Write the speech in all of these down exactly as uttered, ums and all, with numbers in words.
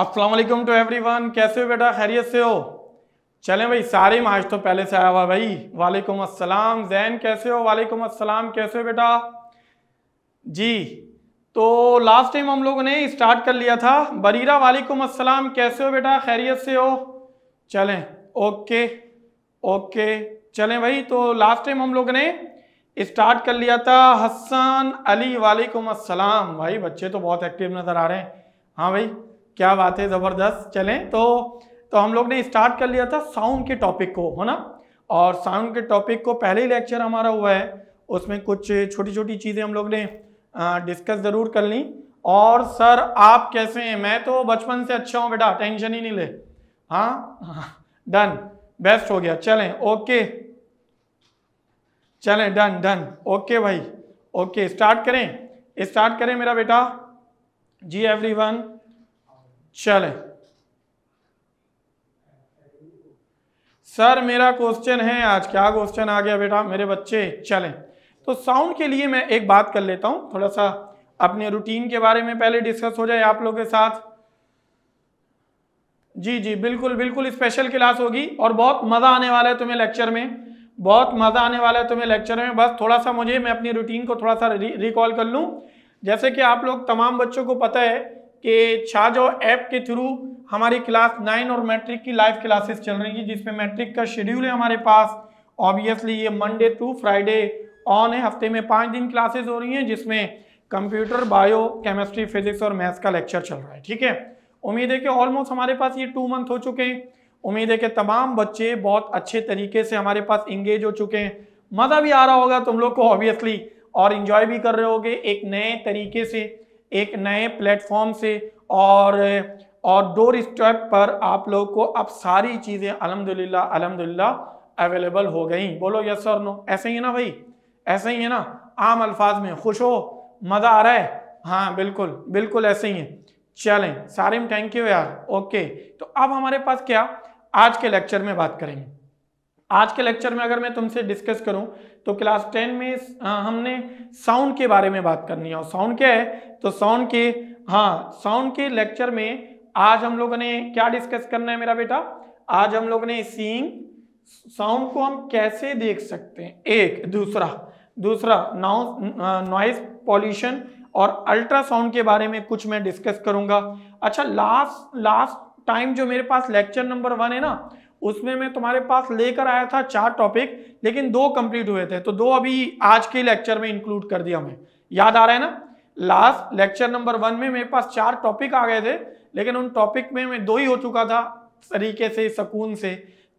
अस्सलाम वालेकुम to everyone. कैसे हो बेटा, खैरियत से हो? चलें भाई, सारे आज तो पहले से आया हुआ भाई। वालेकुम अस्सलाम जैन, कैसे हो? वालेकुम अस्सलाम, कैसे हो बेटा जी? तो लास्ट टाइम हम लोगों ने स्टार्ट कर लिया था। बरीरा वालेकुम अस्सलाम, कैसे हो बेटा, खैरियत से हो? चलें, ओके ओके। चलें भाई, तो लास्ट टाइम हम लोगों ने स्टार्ट कर लिया था। हसन अली वालेकुम अस्सलाम। भाई बच्चे तो बहुत एक्टिव नज़र आ रहे हैं। हाँ भाई, क्या बात है, ज़बरदस्त। चलें, तो तो हम लोग ने स्टार्ट कर लिया था साउंड के टॉपिक को, है ना। और साउंड के टॉपिक को पहले ही लेक्चर हमारा हुआ है, उसमें कुछ छोटी छोटी चीज़ें हम लोग ने डिस्कस ज़रूर कर ली। और सर आप कैसे हैं? मैं तो बचपन से अच्छा हूँ बेटा, टेंशन ही नहीं ले। हाँ, डन, बेस्ट हो गया। चलें ओके, चलें डन डन, ओके भाई ओके। स्टार्ट करें, स्टार्ट करें मेरा बेटा जी एवरीवन। चलें सर, मेरा क्वेश्चन है आज। क्या क्वेश्चन आ गया बेटा मेरे बच्चे? चलें, तो साउंड के लिए मैं एक बात कर लेता हूं, थोड़ा सा अपने रूटीन के बारे में पहले डिस्कस हो जाए आप लोगों के साथ। जी जी बिल्कुल बिल्कुल, स्पेशल क्लास होगी और बहुत मज़ा आने वाला है तुम्हें लेक्चर में, बहुत मज़ा आने वाला है तुम्हें लेक्चर में। बस थोड़ा सा मुझे, मैं अपनी रूटीन को थोड़ा सा रिकॉल कर लूँ। जैसे कि आप लोग तमाम बच्चों को पता है कि छाजाओ ऐप के थ्रू हमारी क्लास नाइन और मैट्रिक की लाइव क्लासेस चल रही है, जिसमें मैट्रिक का शेड्यूल है हमारे पास। ऑब्वियसली ये मंडे टू फ्राइडे ऑन है, हफ्ते में पाँच दिन क्लासेस हो रही हैं, जिसमें कंप्यूटर, बायो, केमिस्ट्री, फिजिक्स और मैथ्स का लेक्चर चल रहा है। ठीक है, उम्मीद है कि ऑलमोस्ट हमारे पास ये टू मंथ हो चुके हैं। उम्मीद है कि तमाम बच्चे बहुत अच्छे तरीके से हमारे पास इंगेज हो चुके हैं। मज़ा भी आ रहा होगा तुम लोग को ऑब्वियसली, और इन्जॉय भी कर रहे होगे एक नए तरीके से, एक नए प्लेटफॉर्म से। और और डोर स्टेप पर आप लोग को अब सारी चीज़ें अल्हम्दुलिल्लाह अल्हम्दुलिल्लाह अवेलेबल हो गई। बोलो यस और नो, ऐसे ही है ना भाई, ऐसे ही है ना। आम अल्फाज में खुश हो, मज़ा आ रहा है? हाँ बिल्कुल बिल्कुल, ऐसे ही है। चलें सारिम, थैंक यू यार, ओके। तो अब हमारे पास क्या आज के लेक्चर में बात करेंगे। आज के लेक्चर में अगर मैं तुमसे डिस्कस करूं तो क्लास टेन में हमने साउंड के बारे में बात करनी है। और साउंड क्या है, तो साउंड के, हाँ साउंड के लेक्चर में आज हम लोगों ने क्या डिस्कस करना है मेरा बेटा? आज हम लोगों ने सीइंग, साउंड को हम कैसे देख सकते हैं, एक। दूसरा दूसरा नॉइज पॉल्यूशन और अल्ट्रासाउंड के बारे में कुछ मैं डिस्कस करूंगा। अच्छा, लास्ट लास्ट टाइम जो मेरे पास लेक्चर नंबर वन है ना, उसमें मैं तुम्हारे पास लेकर आया था चार टॉपिक, लेकिन दो कंप्लीट हुए थे, तो दो अभी आज के लेक्चर में इंक्लूड कर दिया। मैं, याद आ रहा है ना, लास्ट लेक्चर नंबर वन में मेरे पास चार टॉपिक आ गए थे, लेकिन उन टॉपिक में मैं दो ही हो चुका था तरीके से, सुकून से,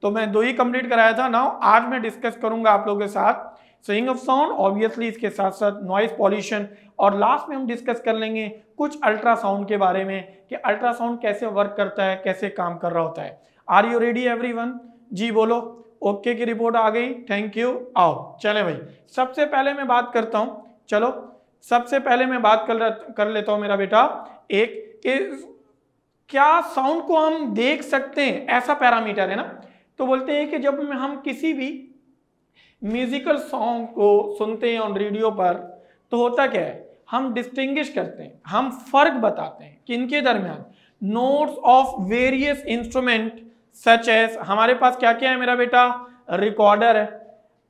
तो मैं दो ही कंप्लीट कराया था। नाउ आज मैं डिस्कस करूंगा आप लोगों के साथ सिंग ऑफ साउंड, ऑब्वियसली इसके साथ साथ नॉइज़ पॉल्यूशन, और लास्ट में हम डिस्कस कर लेंगे कुछ अल्ट्रासाउंड के बारे में कि अल्ट्रासाउंड कैसे वर्क करता है, कैसे काम कर रहा होता है। Are you ready everyone? जी बोलो, ओके okay की रिपोर्ट आ गई, थैंक यू। आओ चले भाई, सबसे पहले मैं बात करता हूँ, चलो सबसे पहले मैं बात कर कर लेता हूँ मेरा बेटा एक, क्या साउंड को हम देख सकते हैं, ऐसा पैरामीटर है ना। तो बोलते हैं कि जब हम किसी भी म्यूजिकल सॉन्ग को सुनते हैं ऑन रेडियो पर, तो होता क्या है, हम डिस्टिंग्विश करते हैं, हम फर्क बताते हैं किनके दरमियान, notes of various instrument such as. हमारे पास क्या क्या है मेरा बेटा? रिकॉर्डर है,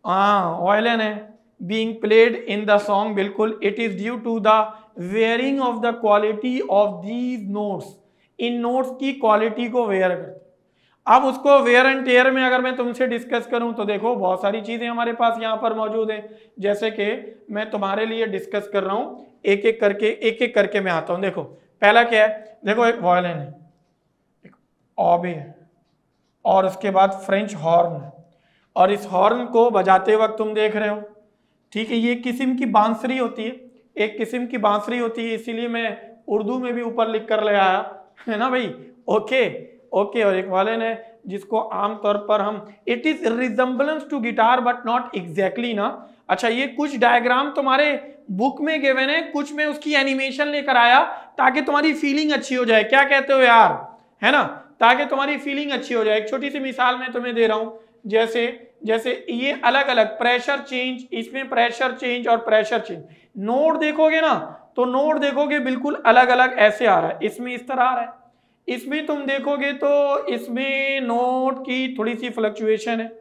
हाँ वायलिन है, being played in the song, बिल्कुल। It is due to the wearing of the quality of these notes. इन नोट्स की क्वालिटी को वेयर करते। अब उसको वेयर एंड टेयर में अगर मैं तुमसे डिस्कस करूं तो देखो बहुत सारी चीज़ें हमारे पास यहाँ पर मौजूद हैं, जैसे कि मैं तुम्हारे लिए डिस्कस कर रहा हूँ, एक एक करके एक एक करके मैं आता हूँ। देखो पहला क्या है, देखो एक वायलिन है, एक ऑबे है, और उसके बाद फ्रेंच हॉर्न है, और इस हॉर्न को बजाते वक्त तुम देख रहे हो, ठीक है। ये किस्म की बांसुरी होती है, एक किस्म की बांसुरी होती है, इसीलिए मैं उर्दू में भी ऊपर लिख कर ले आया है ना भाई, ओके ओके okay, और एक वायलिन है जिसको आमतौर पर हम, it is resemblance to guitar but not exactly ना। अच्छा, ये कुछ डायग्राम तुम्हारे बुक में गिवन है, कुछ में उसकी एनिमेशन लेकर आया ताकि तुम्हारी फीलिंग अच्छी हो जाए। क्या कहते हो यार, है ना, ताकि तुम्हारी फीलिंग अच्छी हो जाए। एक छोटी सी मिसाल मैं तुम्हें दे रहा हूँ, जैसे जैसे ये अलग अलग प्रेशर चेंज, इसमें प्रेशर चेंज और प्रेशर चेंज। नोट देखोगे ना तो नोट देखोगे बिल्कुल अलग अलग ऐसे आ रहा है, इसमें इस तरह आ रहा है, इसमें तुम देखोगे तो इसमें नोट की थोड़ी सी फ्लक्चुएशन है,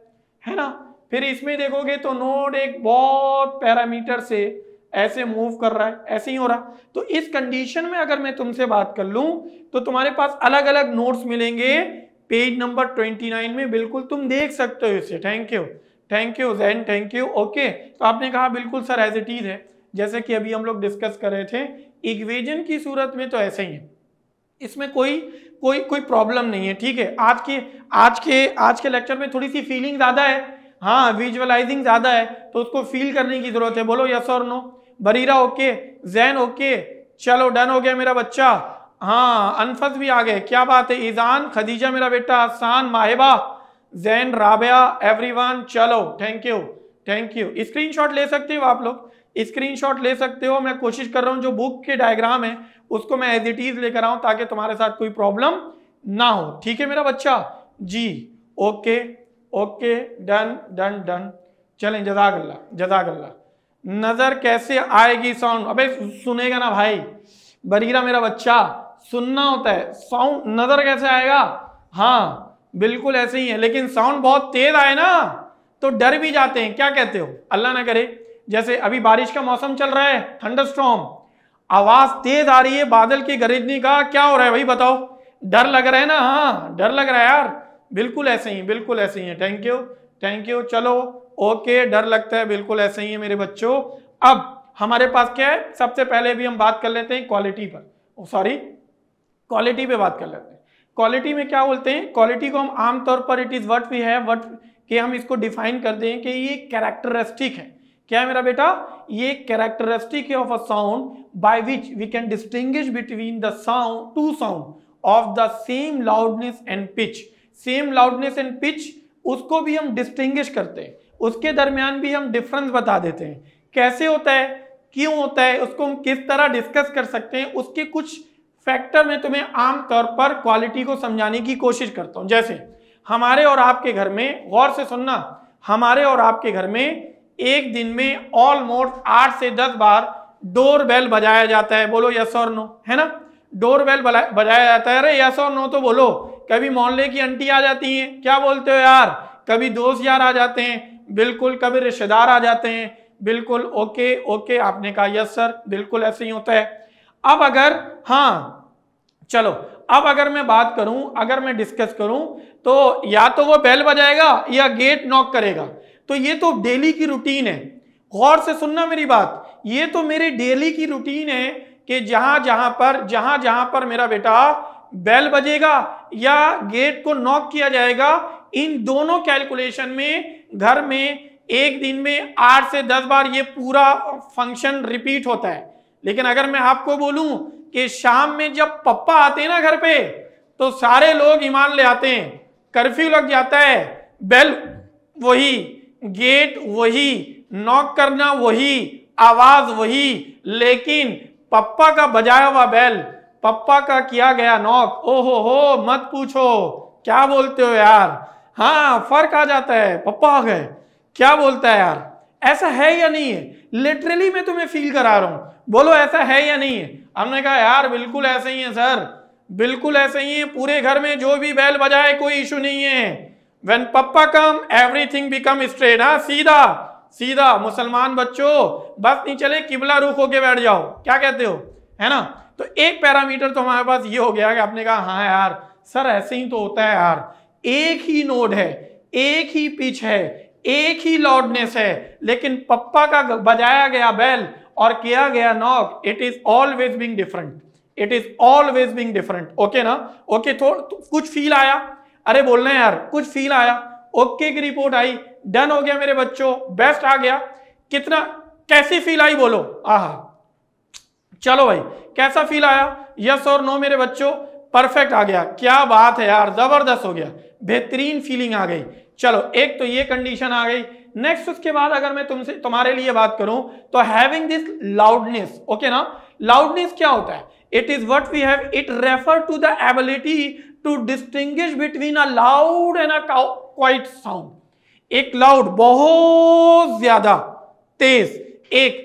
है ना। फिर इसमें देखोगे तो नोट एक बहुत पैरामीटर से ऐसे मूव कर रहा है, ऐसे ही हो रहा। तो इस कंडीशन में अगर मैं तुमसे बात कर लूं तो तुम्हारे पास अलग अलग नोट्स मिलेंगे पेज नंबर ट्वेंटी नाइन में, बिल्कुल तुम देख सकते हो इसे। Thank you thank you Jain, thank you. Okay, तो आपने कहा बिल्कुल सर एज इट इज है, जैसे कि अभी हम लोग डिस्कस कर रहे थे इक्वेशन की सूरत में तो ऐसे ही है, इसमें कोई कोई कोई प्रॉब्लम नहीं है। ठीक है, आज के आज के आज के लेक्चर में थोड़ी सी फीलिंग ज़्यादा है, हाँ विजुअलाइजिंग ज़्यादा है, तो उसको फील करने की ज़रूरत है। बोलो यस और no. Bareera okay, Jain okay, चलो डन हो गया मेरा बच्चा। हाँ अनफस भी आ गए, क्या बात है। ईजान, खदीजा मेरा बेटा, आसान, माहिबा, जैन, राबिया, एवरीवन। चलो thank you thank you. Screenshot ले सकते हो आप लोग, स्क्रीनशॉट ले सकते हो। मैं कोशिश कर रहा हूं जो बुक के डायग्राम है उसको मैं एज इट इज लेकर आऊं ताकि तुम्हारे साथ कोई प्रॉब्लम ना हो। ठीक है मेरा बच्चा जी, okay okay, done done done. चलें, जजाकल्ला जजाकल्ला। नजर कैसे आएगी साउंड, अबे सुनेगा ना भाई। बरीरा मेरा बच्चा, सुनना होता है साउंड, नजर कैसे आएगा। हाँ बिल्कुल ऐसे ही है, लेकिन साउंड बहुत तेज आए ना तो डर भी जाते हैं, क्या कहते हो। अल्लाह ना करे, जैसे अभी बारिश का मौसम चल रहा है, थंडरस्टॉर्म, आवाज तेज आ रही है बादल के गरजने का, क्या हो रहा है भाई बताओ, डर लग रहा है ना। हाँ डर लग रहा है यार, बिल्कुल ऐसे ही बिल्कुल ऐसे ही है। थैंक यू थैंक यू, चलो ओके, डर लगता है, बिल्कुल ऐसे ही है मेरे बच्चों। अब हमारे पास क्या है, सबसे पहले भी हम बात कर लेते हैं क्वालिटी पर, सॉरी क्वालिटी पे बात कर लेते हैं। क्वालिटी में क्या बोलते हैं, क्वालिटी को हम आमतौर पर it is what we have, what के हम इसको डिफाइन कर दें कि ये कैरेक्टरिस्टिक है। क्या है मेरा बेटा, ये कैरेक्टरिस्टिक है of a sound by which we can distinguish between the sound to sound of the same loudness and pitch. Same loudness and pitch उसको भी हम डिस्टिंग्विश करते हैं, उसके दरमियान भी हम डिफरेंस बता देते हैं, कैसे होता है, क्यों होता है, उसको हम किस तरह डिस्कस कर सकते हैं। उसके कुछ फैक्टर में तुम्हें आमतौर पर क्वालिटी को समझाने की कोशिश करता हूं। जैसे हमारे और आपके घर में, गौर से सुनना, हमारे और आपके घर में एक दिन में ऑलमोस्ट आठ से दस बार डोर बेल बजाया जाता है। बोलो यस और नो, है ना। डोर बेल बजाया जाता है, अरे यस और नो तो बोलो। कभी मोहल्ले की आंटी आ जाती हैं, क्या बोलते हो यार। कभी दोस्त यार आ जाते हैं, बिल्कुल। कभी रिश्तेदार आ जाते हैं, बिल्कुल। ओके ओके, आपने कहा यस सर, बिल्कुल ऐसे ही होता है। अब अगर, हाँ चलो, अब अगर मैं बात करूं, अगर मैं डिस्कस करूं तो या तो वो बेल बजाएगा या गेट नॉक करेगा। तो ये तो डेली की रूटीन है। गौर से सुनना मेरी बात, ये तो मेरी डेली की रूटीन है कि जहां जहां पर जहां जहां पर मेरा बेटा बेल बजेगा या गेट को नॉक किया जाएगा, इन दोनों कैलकुलेशन में घर में एक दिन में आठ से दस बार ये पूरा फंक्शन रिपीट होता है। लेकिन अगर मैं आपको बोलूं कि शाम में जब पप्पा आते हैं ना घर पे, तो सारे लोग ईमान ले आते हैं, कर्फ्यू लग जाता है, बेल वही, गेट वही, नॉक करना वही, आवाज वही, लेकिन पप्पा का बजाया हुआ बेल, पप्पा का किया गया नॉक, ओहो हो मत पूछो, क्या बोलते हो यार। हाँ फर्क आ जाता है, पप्पा आ गए, क्या बोलता है यार। ऐसा है या नहीं है, लिटरली मैं तुम्हें फील करा रहा हूं, बोलो ऐसा है या नहीं है। हमने कहा यार बिल्कुल ऐसे ही है सर, बिल्कुल ऐसे ही है, पूरे घर में जो भी बेल बजाए कोई इशू नहीं है। When papa come, everything become straight, हाँ सीधा सीधा। मुसलमान बच्चों बस नहीं चले, किबला रुख होके बैठ जाओ, क्या कहते हो, है ना। तो एक पैरामीटर तो हमारे पास ये हो गया कि आपने कहा हाँ यार सर ऐसे ही तो होता है यार, एक ही नोड है, एक ही पिच है, एक ही लाउडनेस है, लेकिन पप्पा का बजाया गया बेल और किया गया knock, it is always being different, it is always being different. Okay ना, ओके थोड़ा कुछ फील आया, अरे बोलना है यार, कुछ फील आया, ओके की रिपोर्ट आई, डन हो गया मेरे बच्चों, बेस्ट आ गया। कितना कैसी फील आई बोलो, आहा चलो भाई कैसा फील आया, यस और नो मेरे बच्चों, परफेक्ट आ गया, क्या बात है यार, जबरदस्त हो गया, बेहतरीन फीलिंग आ गई। चलो एक तो ये कंडीशन आ गई। नेक्स्ट उसके बाद अगर मैं तुमसे तुम्हारे लिए बात करूं तो हैविंग दिस लाउडनेस, ओके ना। लाउडनेस क्या होता है, it is what we have, it refer to the ability to distinguish between a loud and a quiet sound. एक लाउड बहुत ज्यादा तेज, एक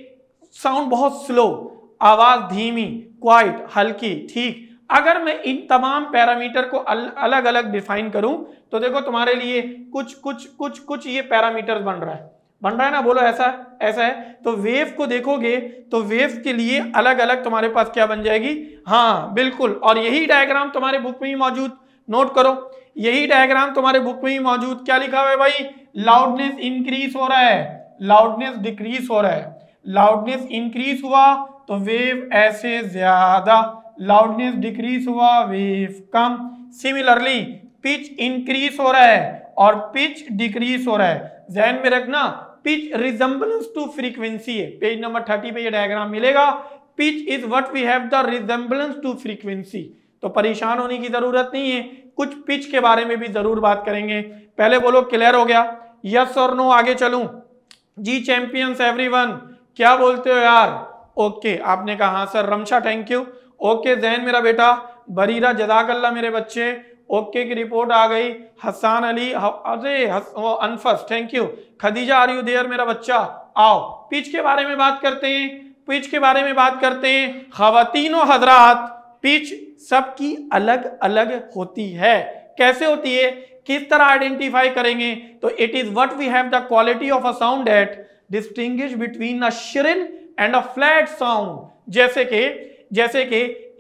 साउंड बहुत स्लो, आवाज धीमी, क्वाइट हल्की, ठीक। अगर मैं इन तमाम पैरामीटर को अल, अलग अलग डिफाइन करूं तो देखो तुम्हारे लिए कुछ कुछ कुछ कुछ ये पैरामीटर बन रहा है बन रहा है ना, बोलो ऐसा ऐसा है। तो वेव को देखोगे तो वेव के लिए अलग अलग तुम्हारे पास क्या बन जाएगी, हाँ बिल्कुल। और यही डायग्राम तुम्हारे बुक में ही मौजूद, नोट करो यही डायग्राम तुम्हारे बुक में ही मौजूद। क्या लिखा हुआ है भाई, लाउडनेस इंक्रीज हो रहा है, लाउडनेस डिक्रीज हो रहा है, लाउडनेस इंक्रीज हुआ तो वेव ऐसे ज्यादा, लाउडनेस डिक्रीज हुआ वेव कम। सिमिलरली पिच इंक्रीज हो रहा है और पिच डिक्रीज हो रहा है, ध्यान में रखना पिच रिजेंबलेंस टू फ्रीक्वेंसी है, पेज नंबर थर्टी पे ये डायग्राम मिलेगा, pitch is what we have the resemblance to frequency. तो परेशान होने की जरूरत नहीं है, कुछ पिच के बारे में भी जरूर बात करेंगे। पहले बोलो क्लियर हो गया, यस और नो, आगे चलूं। जी चैंपियंस एवरीवन, क्या बोलते हो यार? ओके okay, आपने कहा हाँ sir, Ramsha thank you, okay Zain मेरा बेटा, बरीरा जदाकल्ला मेरे बच्चे, ओके की रिपोर्ट आ गई। हसन अली, अरे Anfas thank you, Khadija are you there मेरा बच्चा। आओ पिच के बारे में बात करते हैं, पिच के बारे में बात करते हैं खवातीनो हजरात, पिच सबकी अलग अलग होती है, कैसे होती है, किस तरह आइडेंटिफाई करेंगे? तो it is what we have the quality of a sound at distinguish between a shrill and a flat sound. जैसे कि जैसे कि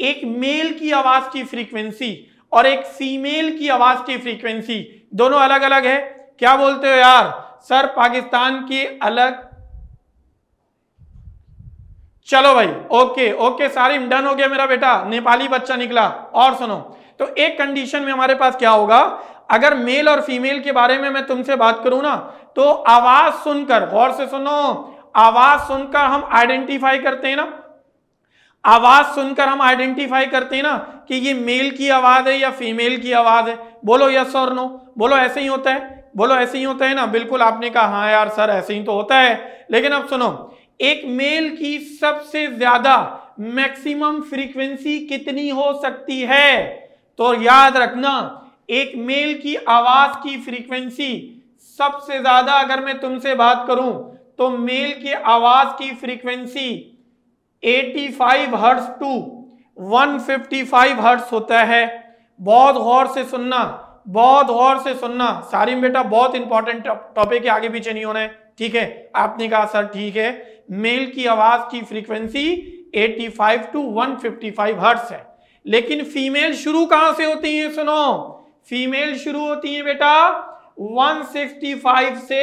एक मेल की आवाज की फ्रीक्वेंसी और एक फीमेल की आवाज की फ्रीक्वेंसी दोनों अलग अलग है। क्या बोलते हो यार? सर पाकिस्तान के अलग, चलो भाई ओके ओके सारिम, डन हो गया मेरा बेटा, नेपाली बच्चा निकला। और सुनो, तो एक कंडीशन में हमारे पास क्या होगा, अगर मेल और फीमेल के बारे में मैं तुमसे बात करूं ना, तो आवाज सुनकर, गौर से सुनो, आवाज सुनकर हम आइडेंटिफाई करते हैं ना, आवाज सुनकर हम आइडेंटिफाई करते हैं ना कि ये मेल की आवाज है या फीमेल की आवाज है। बोलो यस और नो, बोलो ऐसे ही होता है, बोलो ऐसे ही होता है ना, बिल्कुल आपने कहा हाँ यार सर ऐसे ही तो होता है। लेकिन अब सुनो, एक मेल की सबसे ज्यादा मैक्सिमम फ्रीक्वेंसी कितनी हो सकती है? तो याद रखना, एक मेल की आवाज की फ्रीक्वेंसी सबसे ज्यादा, अगर मैं तुमसे बात करूं तो मेल की आवाज की फ्रीक्वेंसी पचासी हर्ट्ज टू एक सौ पचपन हर्ट्ज होता है। बहुत गौर से सुनना, बहुत गौर से सुनना सारिम बेटा, बहुत इंपॉर्टेंट टॉपिक है, आगे पीछे नहीं होना है, ठीक है? आपने कहा सर ठीक है, मेल की आवाज की फ्रीक्वेंसी पचासी टू एक सौ पचपन हर्ट्ज है, लेकिन फीमेल शुरू कहां से होती है? सुनो, फीमेल शुरू होती है बेटा एक सौ पैंसठ से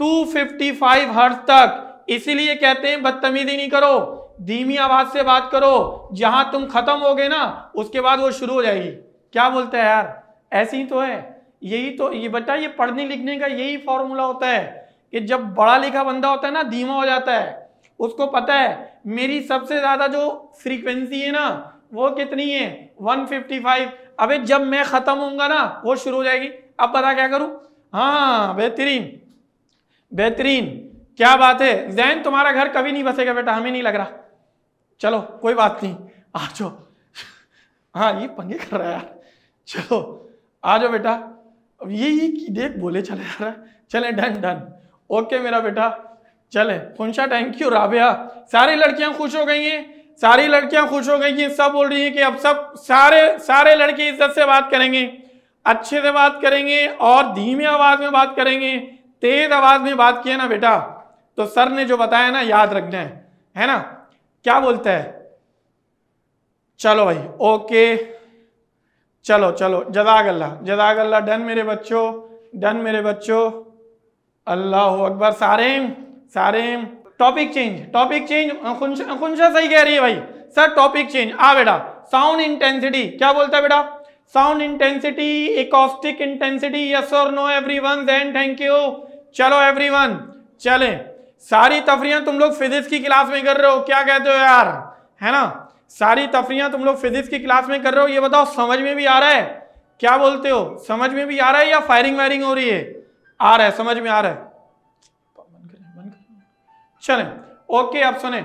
दो सौ पचपन हर्ट्ज तक। इसीलिए कहते हैं बदतमीजी नहीं करो, धीमी आवाज से बात करो, जहां तुम खत्म हो गए ना उसके बाद वो शुरू हो जाएगी। क्या बोलते हैं यार? ऐसे ही तो है, यही तो ये बेटा, ये पढ़ने लिखने का यही फॉर्मूला होता है कि जब बड़ा लिखा बंदा होता है ना धीमा हो जाता है, उसको पता है मेरी सबसे ज्यादा जो फ्रीक्वेंसी है ना वो कितनी है, एक सौ पचपन। अबे जब मैं खत्म होऊंगा ना वो शुरू हो जाएगी, अब बता क्या करूं? हाँ बेहतरीन बेहतरीन, क्या बात है जैन, तुम्हारा घर कभी नहीं बसेगा बेटा, हमें नहीं लग रहा, चलो कोई बात नहीं, आ जाओ। हाँ ये पंगे कर रहा है यार, चलो आ जाओ बेटा, अब ये ये देख बोले चले जा रहा है, चले डन डन, ओके मेरा बेटा चले। खुनशा थैंक यू, राबिया, सारी लड़कियां खुश हो गई हैं, सारी लड़कियां खुश हो गई हैं, सब बोल रही हैं कि अब सब सारे सारे लड़के इज्जत से बात करेंगे, अच्छे से बात करेंगे और धीमे आवाज में बात करेंगे। तेज आवाज में बात किया ना बेटा तो सर ने जो बताया ना याद रखना है, है ना? क्या बोलता है? चलो भाई ओके, चलो चलो, जदाकल्ला जदाकल्ला, डन मेरे बच्चों, डन मेरे बच्चों, अल्लाह अकबर। Sarem Sarem, topic change, topic change, Khunsha सही कह रही है भाई, सर टॉपिक चेंज। आ बेटा, साउंड इंटेंसिटी, क्या बोलता है बेटा? Sound intensity, acoustic intensity, yes और no everyone, then thank you. चलो एवरीवन चलें, सारी तफरियां तुम लोग फिजिक्स की क्लास में कर रहे हो, क्या कहते हो यार, है ना? सारी तफरियां तुम लोग फिजिक्स की क्लास में कर रहे हो, ये बताओ समझ में भी आ रहा है? क्या बोलते हो, समझ में भी आ रहा है या फायरिंग वायरिंग हो रही है? आ रहा है, समझ में आ रहा है, चलें ओके। अब सुने,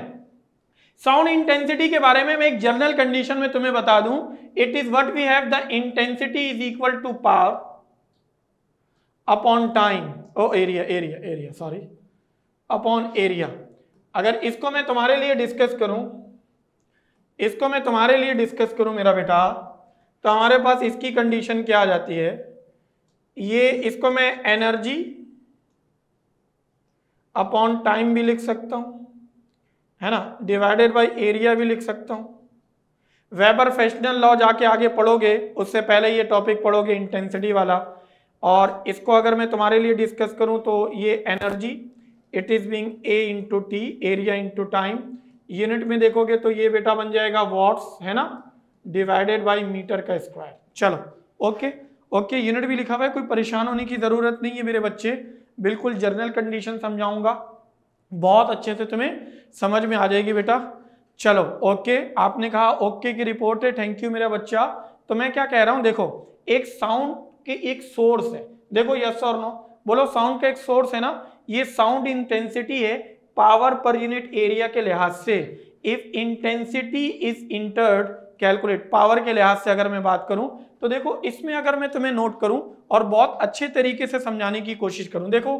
साउंड इंटेंसिटी के बारे में मैं एक जनरल कंडीशन में तुम्हें बता दूं, it is what we have the intensity is equal to power upon time, oh area area area sorry, upon area. अगर इसको मैं तुम्हारे लिए डिस्कस करूं इसको मैं तुम्हारे लिए डिस्कस करूं मेरा बेटा, तो हमारे पास इसकी कंडीशन क्या आ जाती है, ये इसको मैं एनर्जी अपॉन टाइम भी लिख सकता हूं, है ना, डिवाइडेड बाय एरिया भी लिख सकता हूं। वेबर फ्रेशनल लॉ जाके आगे पढ़ोगे, उससे पहले ये टॉपिक पढ़ोगे इंटेंसिटी वाला, और इसको अगर मैं तुम्हारे लिए डिस्कस करूं तो ये energy it is being A into T, area into time, unit में देखोगे तो ये बेटा बन जाएगा वॉट्स, है ना, डिवाइडेड बाय मीटर का स्क्वायर। चलो ओके ओके, यूनिट भी लिखा हुआ है, कोई परेशान होने की जरूरत नहीं है मेरे बच्चे, बिल्कुल जर्नल कंडीशन समझाऊंगा, बहुत अच्छे से तुम्हें समझ में आ जाएगी बेटा। चलो ओके, आपने कहा ओके की रिपोर्ट है, थैंक यू मेरा बच्चा। तो मैं क्या कह रहा हूं, देखो एक साउंड के एक सोर्स है, देखो यस और नो बोलो, साउंड का एक सोर्स है ना, ये साउंड इंटेंसिटी है पावर पर यूनिट एरिया के लिहाज से। If intensity is entered calculate, power के लिहाज से अगर मैं बात करूं तो देखो इसमें अगर मैं तुम्हें नोट करूं और बहुत अच्छे तरीके से समझाने की कोशिश करूं, देखो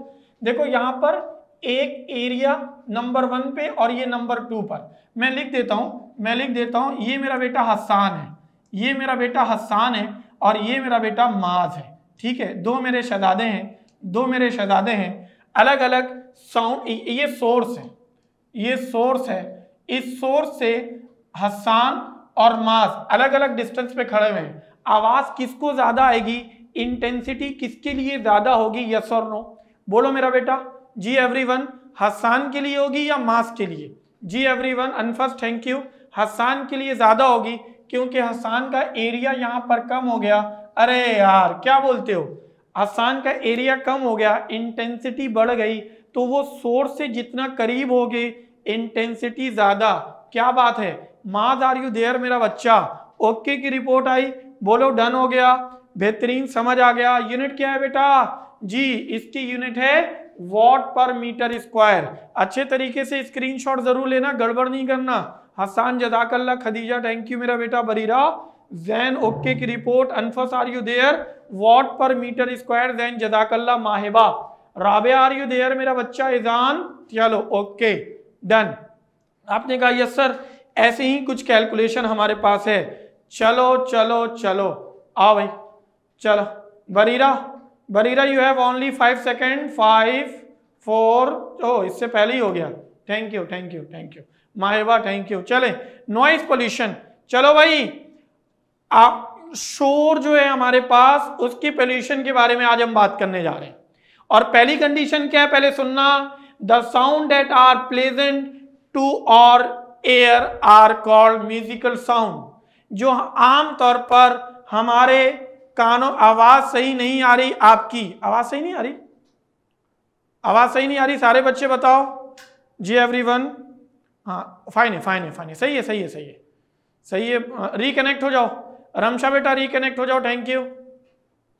देखो यहां पर एक एरिया नंबर वन पे और ये नंबर टू पर मैं लिख देता हूं, मैं लिख देता हूं ये मेरा बेटा हसान है, ये मेरा बेटा हसान है और ये मेरा बेटा माज है, ठीक है, दो मेरे शहजादे हैं, दो मेरे शहजादे हैं, अलग अलग साउंड, ये सोर्स है, ये सोर्स है, इस सोर्स से हसान और मास अलग अलग डिस्टेंस पे खड़े हुए हैं। आवाज किसको ज्यादा आएगी, इंटेंसिटी किसके लिए ज्यादा होगी, यस और नो बोलो मेरा बेटा। जी एवरीवन, हसान के लिए होगी या मास के लिए? जी everyone, Anfas thank you, Hassan के लिए ज्यादा होगी क्योंकि हसान का एरिया यहाँ पर कम हो गया। अरे यार क्या बोलते हो, हसान का एरिया कम हो गया, इंटेंसिटी बढ़ गई, तो वो सोर्स से जितना करीब होगे इंटेंसिटी ज्यादा। क्या बात है, माज आर यू देयर मेरा बच्चा? ओके की रिपोर्ट आई, बोलो डन हो गया, बेहतरीन, समझ आ गया। यूनिट क्या है बेटा? जी इसकी यूनिट है वॉट पर मीटर स्क्वायर। अच्छे तरीके से स्क्रीनशॉट जरूर लेना, गड़बड़ नहीं करना। हसान जदाकल्ला, खदीजा थैंक यू मेरा बेटा, बरीरा, जैन ओके की report, Anfas are you there, watt पर मीटर स्क्वायर, जैन जदाकल्ला, Mahiba, Rabia are you there मेरा बच्चा, इजान। चलो ओके डन, आपने कहा यस सर। ऐसे ही कुछ कैलकुलेशन हमारे पास है। चलो चलो चलो, आओ भाई चलो। Bareera Bareera you have only five second, five four, oh इससे पहले ही हो गया, thank you thank you thank you Mahiba, thank you. चले, नॉइस पोल्यूशन, चलो भाई आप, शोर जो है हमारे पास उसकी पोल्यूशन के बारे में आज हम बात करने जा रहे हैं। और पहली कंडीशन क्या है, पहले सुनना, the sound that are pleasant to our ear are called musical sound. जो आमतौर पर हमारे कानों, आवाज सही नहीं आ रही, आपकी आवाज सही नहीं आ रही, आवाज सही नहीं आ रही, सारे बच्चे बताओ। जी एवरीवन, हाँ फाइन है फाइन है फाइन है, सही है सही है सही है सही है, रिकनेक्ट हो जाओ रमशा बेटा, रिकनेक्ट हो जाओ, थैंक यू।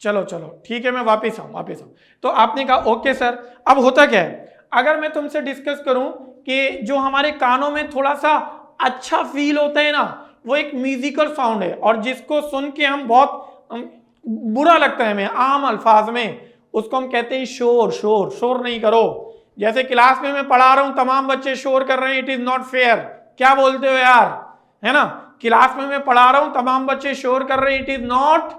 चलो चलो ठीक है, मैं वापिस आऊँ वापिस आऊँ। तो आपने कहा ओके सर। अब होता क्या है, अगर मैं तुमसे डिस्कस करूं कि जो हमारे कानों में थोड़ा सा अच्छा फील होता है ना, वो एक म्यूजिकल साउंड है, और जिसको सुन के हम बहुत बुरा लगता है हमें, आम अल्फाज में उसको हम कहते हैं शोर। शोर शोर नहीं करो, जैसे क्लास में मैं पढ़ा रहा हूं, तमाम बच्चे शोर कर रहे हैं, इट इज नॉट फेयर। क्या बोलते हो यार, है ना, क्लास में मैं पढ़ा रहा हूं, तमाम बच्चे शोर कर रहे हैं, इट इज नॉट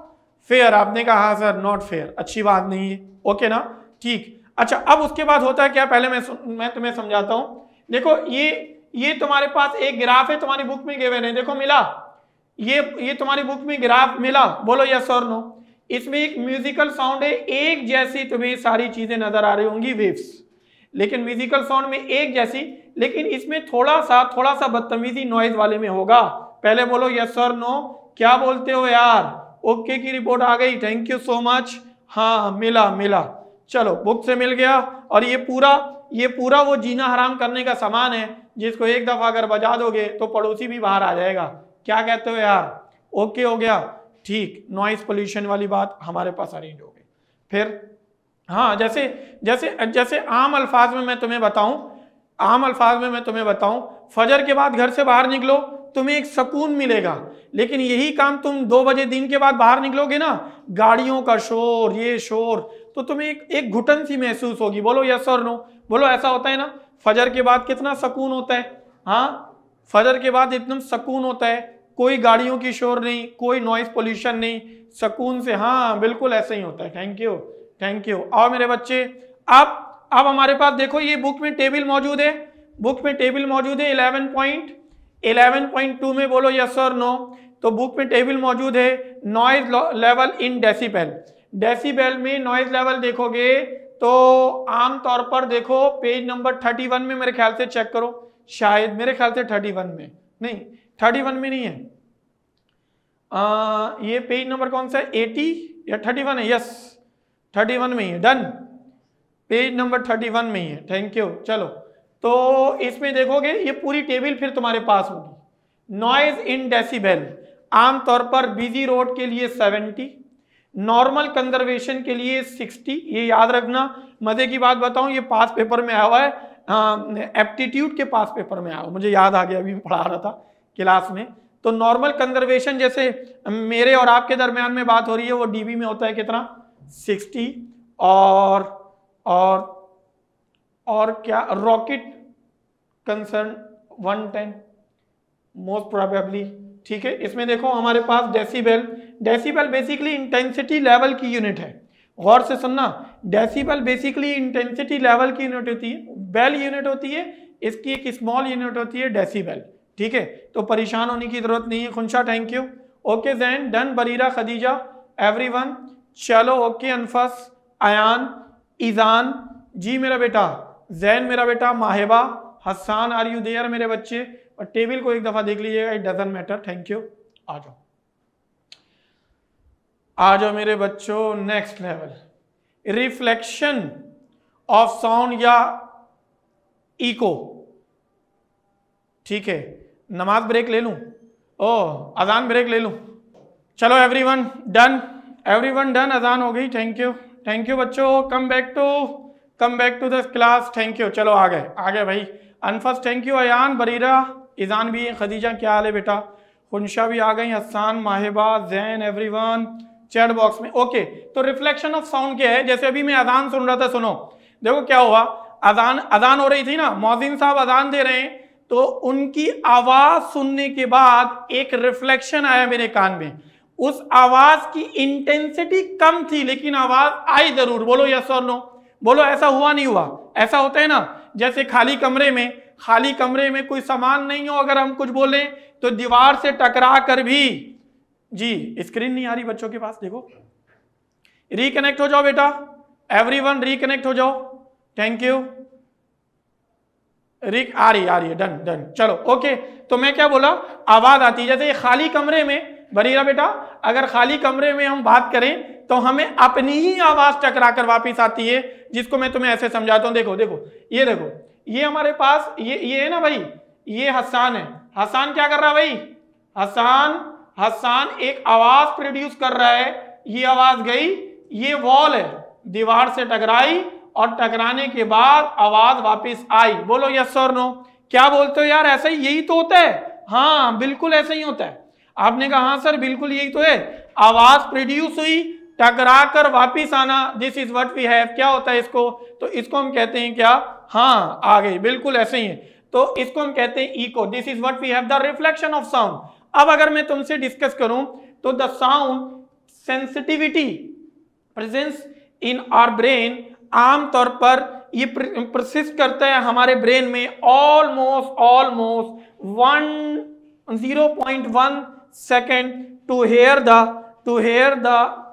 फेयर। आपने कहा हाँ सर नॉट फेयर, अच्छी बात नहीं है, ओके ना, ठीक। अच्छा अब उसके बाद होता है क्या, पहले मैं मैं तुम्हें समझाता हूं। देखो ये ये तुम्हारे पास एक ग्राफ है, तुम्हारी बुक में गिवन है, देखो मिला, ये ये तुम्हारी बुक में ग्राफ मिला, बोलो यस और नो। इसमें एक म्यूजिकल साउंड है, एक जैसी तुम्हें सारी चीजें नजर आ रही होंगी, वेव्स, लेकिन म्यूजिकल साउंड में एक जैसी, लेकिन इसमें थोड़ा सा थोड़ा सा बदतमीजी नॉइज वाले में होगा। पहले बोलो यस और नो, क्या बोलते हो यार? ओके की रिपोर्ट आ गई, थैंक यू सो मच, हाँ मिला मिला, चलो बुक से मिल गया। और ये पूरा ये पूरा वो जीना हराम करने का सामान है, जिसको एक दफा अगर बजा दोगे तो पड़ोसी भी बाहर आ जाएगा। क्या कहते हो यार? ओके हो गया, ठीक, नॉइस पोल्यूशन वाली बात हमारे पास अरेंज हो गई। फिर हाँ, जैसे जैसे जैसे आम अल्फाज में मैं तुम्हें बताऊं आम अल्फाज में मैं तुम्हें बताऊं फजर के बाद घर से बाहर निकलो, तुम्हें एक सुकून मिलेगा। लेकिन यही काम तुम दो बजे दिन के बाद बाहर निकलोगे ना, गाड़ियों का शोर, ये शोर, तो तुम्हें एक एक घुटन सी महसूस होगी। बोलो यस और नो, बोलो ऐसा होता है ना, फजर के बाद कितना सुकून होता है। हाँ फजर के बाद एकदम सुकून होता है, कोई गाड़ियों की शोर नहीं, कोई नॉइस पोल्यूशन नहीं, सुकून से। हाँ बिल्कुल ऐसे ही होता है। Thank you thank you. आओ मेरे बच्चे, आप अब हमारे पास देखो ये बुक में टेबल मौजूद है, बुक में टेबल मौजूद है eleven point eleven point two में बोलो यस और नो। तो बुक में टेबल मौजूद है noise level in decibel, decibel में नॉइज लेवल देखोगे तो आमतौर पर देखो पेज नंबर इकतीस में, मेरे ख्याल से चेक करो, शायद मेरे ख्याल से इकतीस में नहीं, इकतीस में नहीं है, आ, ये पेज नंबर कौन सा है अस्सी या इकतीस है? यस इकतीस में ही है, डन, पेज नंबर इकतीस में ही है। Thank you. चलो तो इसमें देखोगे ये पूरी टेबल फिर तुम्हारे पास होगी। नॉइज इन डेसीबेल आमतौर पर बिजी रोड के लिए सत्तर, नॉर्मल कंजर्वेशन के लिए साठ, ये याद रखना। मजे की बात बताऊं, ये पास पेपर में आया हुआ है, एप्टीट्यूड के पास पेपर में आया हुआ, मुझे याद आ गया, अभी पढ़ा रहा था क्लास में। तो नॉर्मल कंजर्वेशन जैसे मेरे और आपके दरमियान में बात हो रही है वो डीबी में होता है कितना साठ, और और और क्या rocket concern one ten most probably, ठीक है। इसमें देखो हमारे पास decibel, decibel basically intensity level की यूनिट है, गौर से सुनना, डेसीबेल बेसिकली इंटेंसिटी लेवल की यूनिट होती है, बेल यूनिट होती है, इसकी एक स्मॉल यूनिट होती है डेसीबेल, ठीक है। तो परेशान होने की जरूरत नहीं है। Khunsha thank you, okay Zain, done, Bareera, Khadija, everyone, चलो ओके, अनफस, अयान, ईजान जी मेरा बेटा, जैन मेरा बेटा, Mahiba, Hassan, are you there मेरे बच्चे। और टेबल को एक दफा देख लीजिएगा, it doesn't matter. Thank you. आ जाओ आ जाओ मेरे बच्चों, next level, reflection of sound या इको, ठीक है। नमाज ब्रेक ले लूं? ओह अजान ब्रेक ले लूं? चलो एवरीवन डन, एवरीवन डन, अजान हो गई। थैंक यू थैंक यू बच्चों, come back to come back to this class. Thank you, चलो आ गए आ गए भाई, अनफस थैंक यू, अयान, बरीरा, ईजान भी है, खदीजा क्या हाल है बेटा, खुनशा भी आ गई, Hassan, Mahiba, Zain, everyone chat box में। ओके तो रिफ्लेक्शन ऑफ साउंड क्या है? जैसे अभी मैं अजान सुन रहा था, सुनो देखो क्या हुआ, अजान अजान हो रही थी ना, मौजिन साहब अजान दे रहे हैं, तो उनकी आवाज़ सुनने के बाद एक रिफ्लेक्शन आया मेरे कान में। उस आवाज की इंटेंसिटी कम थी लेकिन आवाज आई जरूर। बोलो यस और नो, बोलो ऐसा हुआ नहीं हुआ? ऐसा होता है ना, जैसे खाली कमरे में, खाली कमरे में कोई सामान नहीं हो, अगर हम कुछ बोले तो दीवार से टकरा कर भी, जी स्क्रीन नहीं आ रही बच्चों के पास, देखो रिकनेक्ट हो जाओ बेटा, एवरीवन रिकनेक्ट हो जाओ। थैंक यू, रिक आ रही आ रही है, डन डन, चलो ओके। तो मैं क्या बोला, आवाज आती है, जैसे खाली कमरे में, बरीरा बेटा अगर खाली कमरे में हम बात करें तो हमें अपनी ही आवाज टकरा कर वापिस आती है, जिसको मैं तुम्हें ऐसे समझाता हूँ। देखो देखो ये देखो, ये हमारे पास ये ये है ना भाई, ये हसान है, हसान क्या कर रहा है भाई, हसान हसान एक आवाज प्रोड्यूस कर रहा है, ये आवाज गई, ये वॉल है, दीवार से टकराई और टकराने के बाद आवाज वापिस आई। बोलो यस और नो, क्या बोलते हो यार, ऐसा ही यही तो होता है? हाँ बिल्कुल ऐसा ही होता है। आपने कहा हाँ सर बिल्कुल यही तो है, आवाज प्रोड्यूस हुई, टकरा कर वापिस आना, this is what we have, क्या होता है इसको, तो इसको हम कहते हैं क्या, हाँ आ गई, बिल्कुल ऐसे ही है, तो इसको हम कहते हैं echo, this is what we have the reflection of sound. अब अगर मैं तुमसे डिस्कस करूं तो the sound sensitivity presence in our brain आमतौर पर ये प्रोसेस करता है हमारे ब्रेन में almost almost one zero point one second to hear the to hear the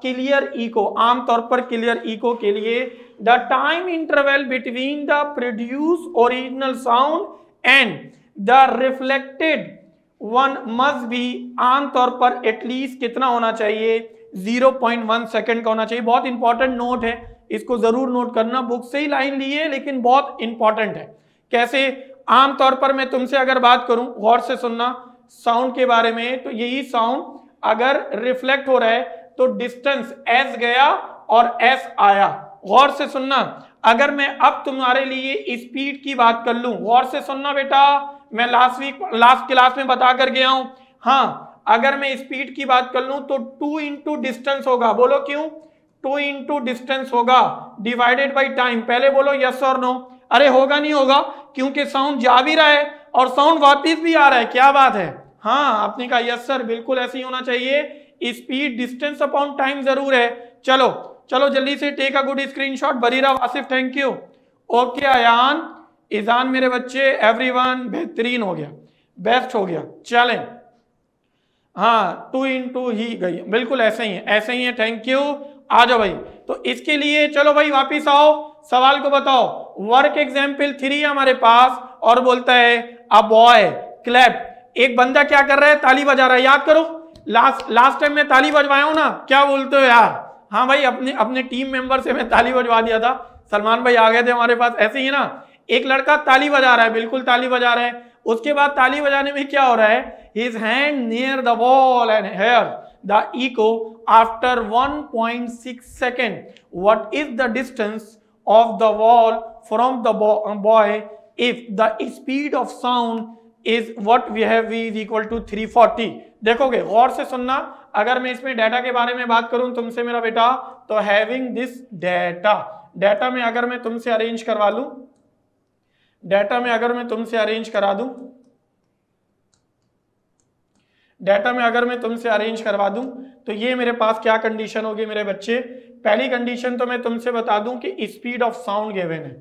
clear echo, आमतौर पर क्लियर इको के लिए the time interval between the produce original sound and the reflected one must be, आमतौर पर at least कितना होना चाहिए, zero point one second का होना चाहिए। बहुत इंपॉर्टेंट नोट है, इसको जरूर नोट करना, बुक से ही लाइन ली है लेकिन बहुत इंपॉर्टेंट है। कैसे, आमतौर पर मैं तुमसे अगर बात करूं, गौर से सुनना साउंड के बारे में, तो यही साउंड अगर रिफ्लेक्ट हो रहा है तो डिस्टेंस एस गया और एस आया। गौर से सुनना, अगर मैं अब तुम्हारे लिए स्पीड की बात कर लूं, गौर से सुनना बेटा, मैं लास्ट वीक लास्ट क्लास में बता कर गया हूं, हाँ अगर मैं स्पीड की बात कर लूं तो टू इंटू डिस्टेंस होगा। बोलो क्यों, टू इंटू डिस्टेंस होगा डिवाइडेड बाई टाइम। पहले बोलो यस और नो, अरे होगा नहीं होगा, क्योंकि साउंड जा भी रहा है और साउंड वापिस भी आ रहा है, क्या बात है। हाँ आपने कहा यस सर, बिल्कुल ऐसे ही होना चाहिए। स्पीड डिस्टेंस अपॉन टाइम जरूर है। चलो चलो जल्दी से take a good screenshot. Bareera Asif thank you, okay Ayan, Izan मेरे बच्चे, एवरीवन बेहतरीन हो गया, बेस्ट हो गया। चलें, हाँ टू इन टू ही गई, बिल्कुल ऐसे ही है, ऐसे ही है, थैंक यू। आ जाओ भाई, तो इसके लिए चलो भाई वापिस आओ, सवाल को बताओ। वर्क एग्जाम्पल थ्री हमारे पास और बोलता है अ बॉय क्लैप, एक बंदा क्या कर रहा है, ताली बजा रहा है। याद करो लास्ट लास्ट टाइम मैं ताली बजवाया हूं ना, क्या बोलते हो यार। हाँ भाई अपने अपने टीम मेंबर से मैं ताली बजवा दिया था, सलमान भाई आ गए थे हमारे पास। ऐसे ही ना, एक लड़का ताली बजा रहा है, बिल्कुल ताली बजा रहा है। उसके बाद ताली बजाने में क्या हो रहा है, his hand near the ball and hear the echo after one point six second. What is the distance of the ball from the boy if the speed of sound is what we have is equal to three forty. देखोगे गौर से सुनना, अगर मैं इसमें data के बारे में बात करूं तुमसे मेरा बेटा, तो हैविंग दिस डाटा, डाटा में अगर मैं तुमसे अरेंज करवा लूं, डाटा में अगर मैं तुमसे अरेंज करा दूं डाटा में अगर मैं तुमसे अरेंज करवा दूं तो ये मेरे पास क्या कंडीशन होगी मेरे बच्चे। पहली कंडीशन तो मैं तुमसे बता दूं कि स्पीड ऑफ साउंड गिवन है,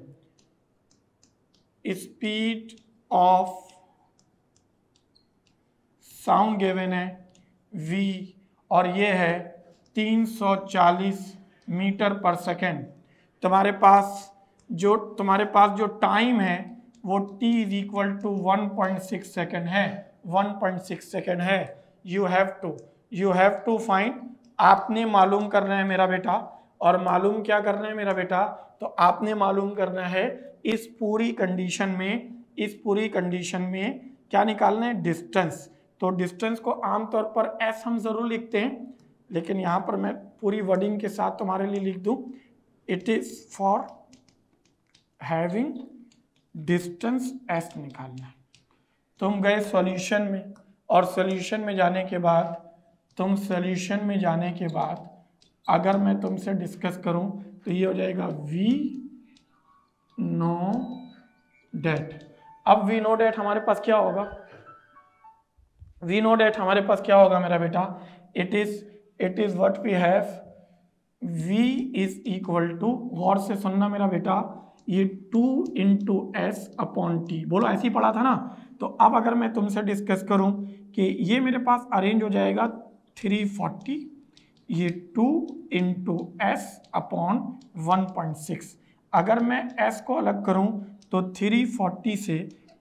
स्पीड ऑफ साउंड गिवन है v, और ये है तीन सौ चालीस मीटर पर सेकेंड। तुम्हारे पास जो तुम्हारे पास जो टाइम है वो t is equal to one point six second है, वन पॉइंट सिक्स सेकेंड है। You have to you have to find, आपने मालूम करना है मेरा बेटा, और मालूम क्या करना है मेरा बेटा, तो आपने मालूम करना है इस पूरी कंडीशन में इस पूरी कंडीशन में क्या निकालना है, डिस्टेंस। तो डिस्टेंस को आमतौर पर एस हम ज़रूर लिखते हैं, लेकिन यहाँ पर मैं पूरी वर्डिंग के साथ तुम्हारे लिए लिख दूँ, it is for having distance S निकालना है। तुम गए सॉल्यूशन में, और सॉल्यूशन में जाने के बाद तुम सॉल्यूशन में जाने के बाद अगर मैं तुमसे डिस्कस करूं तो ये हो जाएगा वी नो डेट। अब वी नो डेट हमारे पास क्या होगा, वी नो डेट हमारे पास क्या होगा मेरा बेटा, it is it is what we have we is equal to, गौर से सुनना मेरा बेटा, ये two into S upon T, बोलो ऐसे ही पढ़ा था ना। तो अब अगर मैं तुमसे डिस्कस करूं कि ये मेरे पास अरेंज हो जाएगा थ्री फोर्टी, ये two into S upon one point six. अगर मैं एस को अलग करूं तो थ्री फोर्टी से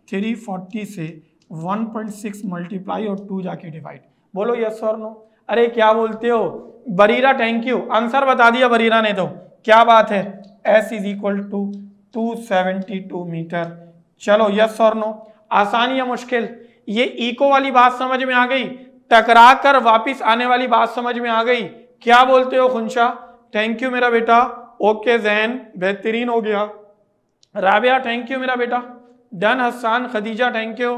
थ्री फोर्टी से वन पॉइंट सिक्स मल्टीप्लाई और टू जाके डिवाइड, बोलो यस और नो। अरे क्या बोलते हो बरीरा, थैंक यू, आंसर बता दिया बरीरा ने, तो क्या बात है, S is equal to two seventy two metre. चलो यस और नो, आसान या मुश्किल, ये इको वाली बात समझ में आ गई, टकरा कर वापिस आने वाली बात समझ में आ गई, क्या बोलते हो खुंशा, थैंक यू मेरा बेटा, ओके जैन बेहतरीन हो गया, राबिया थैंक यू मेरा बेटा, done Hassan, Khadija thank you,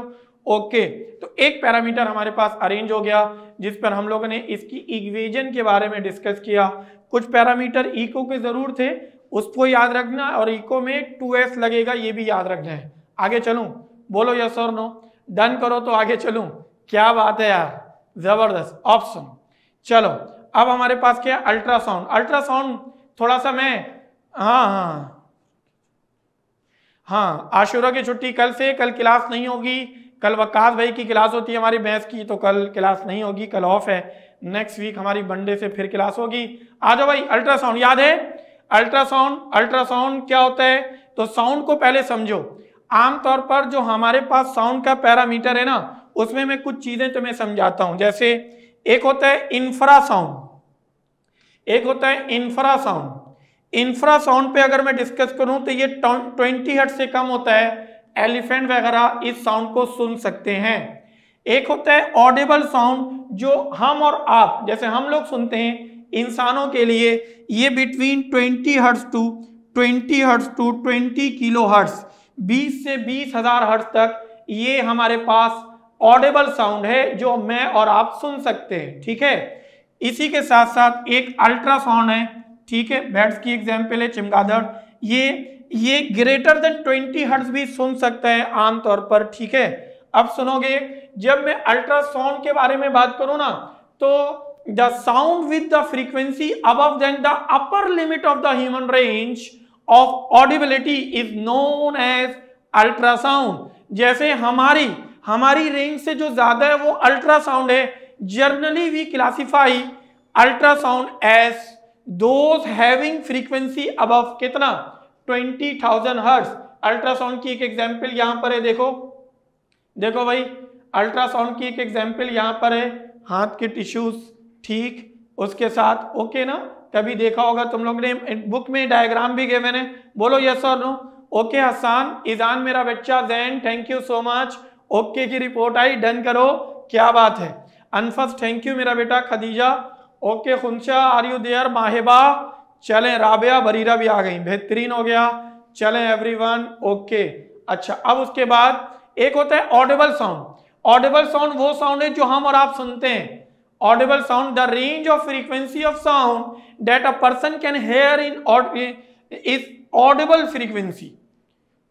okay. तो एक पैरामीटर हमारे पास अरेंज हो गया जिस पर हम लोगों ने इसकी इक्वेशन के बारे में डिस्कस किया। कुछ पैरामीटर इको के जरूर थे, उसको याद रखना, और इको में टू एस लगेगा ये भी याद रखना है। आगे चलूं, बोलो यस और नो, डन करो तो आगे चलूं, क्या बात है यार, जबरदस्त ऑप्शन। चलो अब हमारे पास क्या है, अल्ट्रासाउंड। अल्ट्रासाउंड थोड़ा सा मैं हाँ हाँ हाँ आशुरा की छुट्टी कल से, कल क्लास नहीं होगी, कल वकास भाई की क्लास होती है हमारी भैंस की, तो कल क्लास नहीं होगी, कल ऑफ है। नेक्स्ट वीक हमारी मंडे से फिर क्लास होगी। आ जाओ भाई, अल्ट्रासाउंड याद है, अल्ट्रासाउंड अल्ट्रासाउंड क्या होता है, तो साउंड को पहले समझो। आमतौर पर जो हमारे पास साउंड का पैरामीटर है ना, उसमें मैं कुछ चीजें तुम्हें समझाता हूं। जैसे एक होता है इंफ्रासाउंड, एक होता है इंफ्रासाउंड। इंफ्रासाउंड पे अगर मैं डिस्कस करूं तो ये ट्वेंटी हर्ट्ज से कम होता है, एलिफेंट वगैरह इस साउंड को सुन सकते हैं। एक होता है ऑडिबल साउंड, जो हम और आप जैसे हम लोग सुनते हैं इंसानों के लिए, ये between twenty hertz to twenty hertz to twenty kilo hertz, बीस से बीस हजार हर्ट्ज तक, ये हमारे पास ऑडिबल साउंड है जो मैं और आप सुन सकते हैं, ठीक है। इसी के साथ साथ एक अल्ट्रासाउंड है, ठीक है, बैट्स की एग्जाम्पल है चमगादड़, ये ये ग्रेटर देन ट्वेंटी हर्ट्ज भी सुन सकता है आमतौर पर, ठीक है। अब सुनोगे, जब मैं अल्ट्रासाउंड के बारे में बात करूं ना, तो the sound with the frequency above then the upper limit of the human range of audibility is known as ultrasound. जैसे हमारी हमारी रेंज से जो ज्यादा है वो अल्ट्रासाउंड है। Generally we classify ultrasound as those having frequency above कितना ट्वेंटी थाउजेंड हर्ट्ज। अल्ट्रासाउंड की एक एग्जांपल यहां पर है, देखो देखो भाई, अल्ट्रासाउंड की एक एग्जांपल यहां पर है, हाथ के टिश्यूज, ठीक, उसके साथ, ओके ना। कभी देखा होगा तुम लोग ने, बुक में डायग्राम भी गिवन है, बोलो यस और नो। ओके हसान, ईजान मेरा बच्चा, Zain thank you so much, okay की रिपोर्ट आई, डन करो, क्या बात है। अनफस थैंक यू मेरा बेटा, Khadija, okay Khunsha, are you there, Mahiba, चलें, राबिया बरीरा भी आ गई, बेहतरीन हो गया, चलें एवरीवन, ओके। अच्छा, अब उसके बाद एक होता है ऑडिबल साउंड। ऑडिबल साउंड वो साउंड है जो हम और आप सुनते हैं। Audible sound the range of frequency of sound that a person can hear in is audible frequency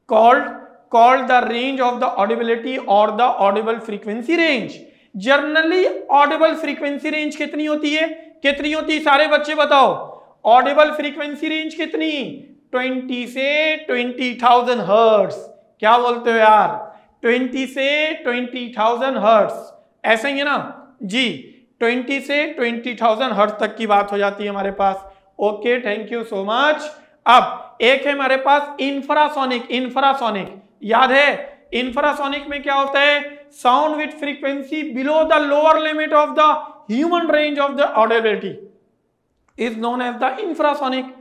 called called the range of the audibility और the audible frequency range. Generally audible frequency range कितनी होती है कितनी होती है सारे बच्चे बताओ, ऑडिबल फ्रीक्वेंसी रेंज कितनी? ट्वेंटी से ट्वेंटी थाउजेंड हर्ट्ज। क्या बोलते हो यार, ट्वेंटी से ट्वेंटी थाउजेंड हर्ट्ज, ऐसे ही है ना जी, ट्वेंटी से ट्वेंटी थाउजेंड हर्ट्ज तक की बात हो जाती है हमारे पास। Okay thank you so much. अब एक है हमारे पास इंफ्रासोनिक। इंफ्रासोनिक याद है, इंफ्रासोनिक में क्या होता है? Sound with frequency below the lower limit of the human range of the audibility is known as the infrasonic.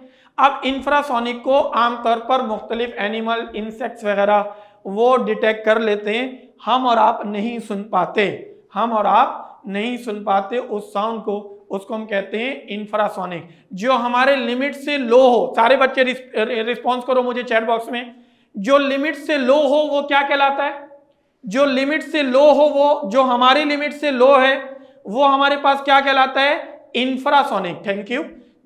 अब इंफ्रासोनिक को आमतौर पर मुख्तलिफ एनिमल, इंसेक्ट्स वगैरह वो डिटेक्ट कर लेते हैं, हम और आप नहीं सुन पाते, हम और आप नहीं सुन पाते उस साउंड को, उसको हम कहते हैं इंफ्रासोनिक, जो हमारे लिमिट से लो हो। सारे बच्चे रिस्पॉन्स करो मुझे चैट बॉक्स में, जो लिमिट से लो हो वो क्या कहलाता है? जो लिमिट से लो हो, वो जो हमारी लिमिट से लो है वो हमारे पास क्या कहलाता है? Infrasonic, thank you.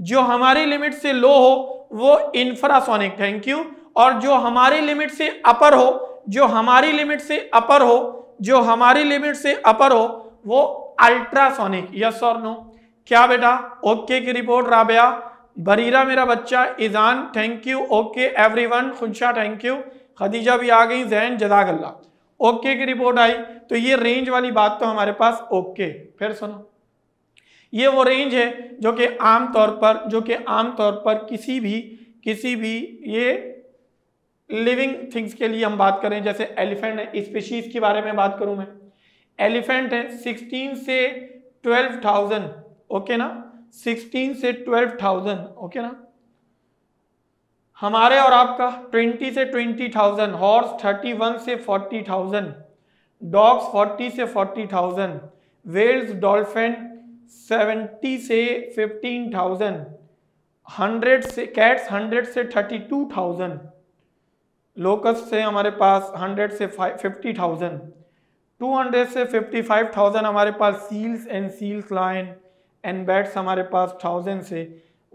जो हमारी लिमिट से लो हो वो इंफ्रासोनिक, थैंक यू। और जो हमारी लिमिट से अपर हो जो हमारी लिमिट से अपर हो जो हमारी लिमिट से अपर हो वो अल्ट्रासोनिक। यस और नो? क्या बेटा? ओके की रिपोर्ट राबिया, बरीरा मेरा बच्चा, Izan thank you, okay everyone, Khunsha thank you, Khadija भी आ गई, जैन जजाकल्ला, ओके की रिपोर्ट आई। तो ये रेंज वाली बात तो हमारे पास ओके। फिर सुनो, ये वो रेंज है जो कि आमतौर पर जो कि आमतौर पर किसी भी किसी भी ये लिविंग थिंग्स के लिए हम बात करें, जैसे एलिफेंट है, स्पीशीज के बारे में बात करूं मैं, एलिफेंट है सिक्सटीन से ट्वेल्व थाउजेंड, ओके ना, सिक्सटीन से ट्वेल्व थाउजेंड, ओके ना। हमारे और आपका ट्वेंटी से twenty thousand, horse thirty one से फोर्टी थाउजेंड, डॉग्स फोर्टी से forty thousand, whales dolphin seventy से फिफ्टीन थाउजेंड, हंड्रेड से कैट्स हंड्रेड से थर्टी टू थाउजेंड, लोकस्ट से हमारे पास हंड्रेड से फिफ्टी थाउजेंड, टू हंड्रेड से फिफ्टी फाइव थाउजेंड हमारे पास seals and seals, lion and bats हमारे पास थाउजेंड से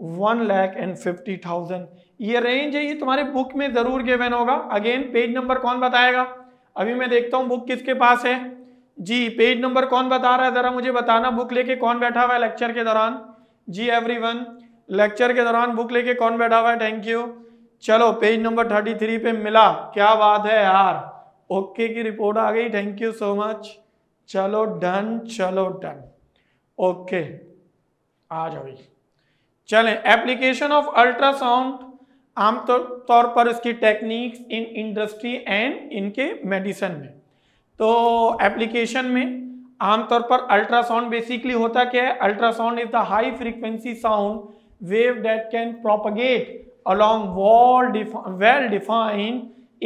one lakh and fifty thousand. ये रेंज है, ये तुम्हारे बुक में जरूर गिवन होगा। अगेन पेज नंबर कौन बताएगा? अभी मैं देखता हूँ बुक किसके पास है जी, पेज नंबर कौन बता रहा है, जरा मुझे बताना, बुक लेके कौन बैठा हुआ है लेक्चर के दौरान जी, एवरीवन लेक्चर के दौरान बुक लेके कौन बैठा हुआ है, थैंक यू। चलो पेज नंबर थर्टी थ्री पे मिला, क्या बात है यार, ओके की रिपोर्ट आ गई, थैंक यू सो मच, चलो डन, चलो डन, ओके आ जाओ। चले, एप्लीकेशन ऑफ अल्ट्रासाउंड आमतौर पर इसकी टेक्निक्स इन इंडस्ट्री एंड इनके मेडिसिन में। तो एप्लीकेशन में आमतौर पर अल्ट्रासाउंड बेसिकली होता क्या है? Ultrasound is the high frequency sound wave that can propagate along wall well defined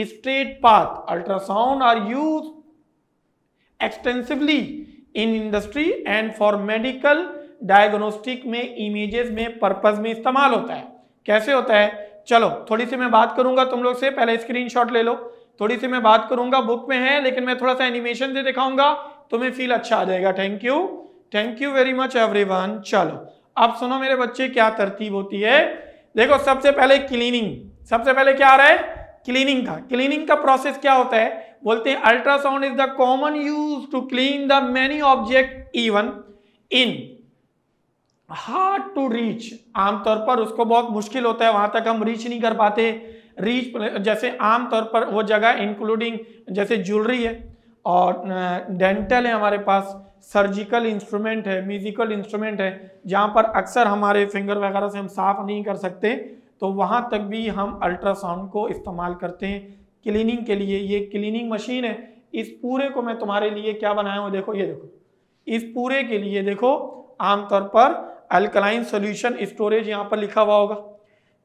straight path. Ultrasound are use extensively in industry and for medical diagnostic में, इमेजेस में, पर्पस में इस्तेमाल होता है। कैसे होता है? चलो थोड़ी सी मैं बात करूंगा तुम लोग से, पहले स्क्रीनशॉट ले लो, थोड़ी सी मैं बात करूंगा, बुक में है लेकिन मैं थोड़ा सा एनिमेशन से दिखाऊंगा, तुम्हें फील अच्छा आ जाएगा। Thank you thank you very much everyone. चलो अब सुनो मेरे बच्चे, क्या तरतीब होती है। देखो सबसे पहले क्लीनिंग, सबसे पहले क्या आ रहा है? क्लीनिंग का। क्लीनिंग का प्रोसेस क्या होता है? बोलते हैं ultrasound is the common use to clean the many object even in hard to reach. आमतौर पर उसको बहुत मुश्किल होता है, वहां तक हम रीच नहीं कर पाते। रीच जैसे आमतौर पर वो जगह इंक्लूडिंग जैसे ज्वेलरी है और डेंटल है, हमारे पास सर्जिकल इंस्ट्रूमेंट है, म्यूजिकल इंस्ट्रूमेंट है, जहाँ पर अक्सर हमारे फिंगर वगैरह से हम साफ नहीं कर सकते, तो वहाँ तक भी हम अल्ट्रासाउंड को इस्तेमाल करते हैं क्लीनिंग के लिए। ये क्लीनिंग मशीन है। इस पूरे को मैं तुम्हारे लिए क्या बनाया हूँ, देखो ये देखो, इस पूरे के लिए देखो आमतौर पर अल्कलाइन सोल्यूशन स्टोरेज यहाँ पर लिखा हुआ होगा।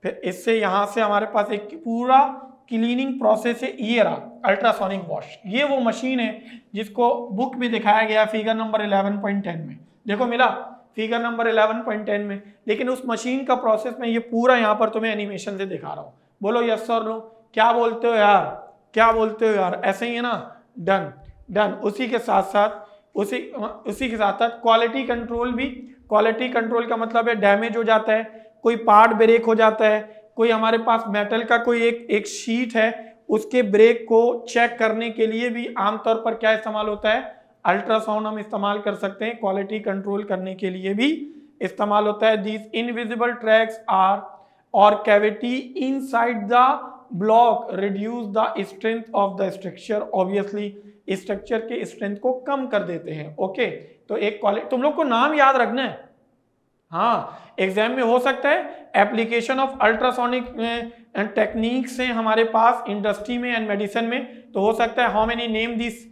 फिर इससे यहाँ से हमारे पास एक पूरा क्लीनिंग प्रोसेस है। ये रहा अल्ट्रासोनिक वॉश, ये वो मशीन है जिसको बुक में दिखाया गया फिगर नंबर ग्यारह पॉइंट दस में, देखो मिला फिगर नंबर ग्यारह पॉइंट दस में। लेकिन उस मशीन का प्रोसेस में ये पूरा यहाँ पर तुम्हें एनिमेशन से दिखा रहा हूँ। बोलो यस और नो, क्या बोलते हो यार, क्या बोलते हो यार? ऐसे ही है ना, डन डन। उसी के साथ साथ उसी उसी के साथ साथ क्वालिटी कंट्रोल भी। क्वालिटी कंट्रोल का मतलब है डैमेज हो जाता है, कोई पार्ट ब्रेक हो जाता है, कोई हमारे पास मेटल का कोई एक एक शीट है, उसके ब्रेक को चेक करने के लिए भी आमतौर पर क्या इस्तेमाल होता है? अल्ट्रासाउंड हम इस्तेमाल कर सकते हैं, क्वालिटी कंट्रोल करने के लिए भी इस्तेमाल होता है। दीज इनविजिबल ट्रैक्स आर और cavity inside the block reduce the strength of the structure. Obviously structure के स्ट्रेंथ को कम कर देते हैं। ओके, तो एक क्वालिटी, तुम लोग को नाम याद रखना है, हाँ एग्जाम में हो सकता है। एप्लीकेशन ऑफ अल्ट्रासोनिक टेक्निक्स हैं हमारे पास इंडस्ट्री में एंड मेडिसिन में, तो हो सकता है हाउ मेनी नेम दिस,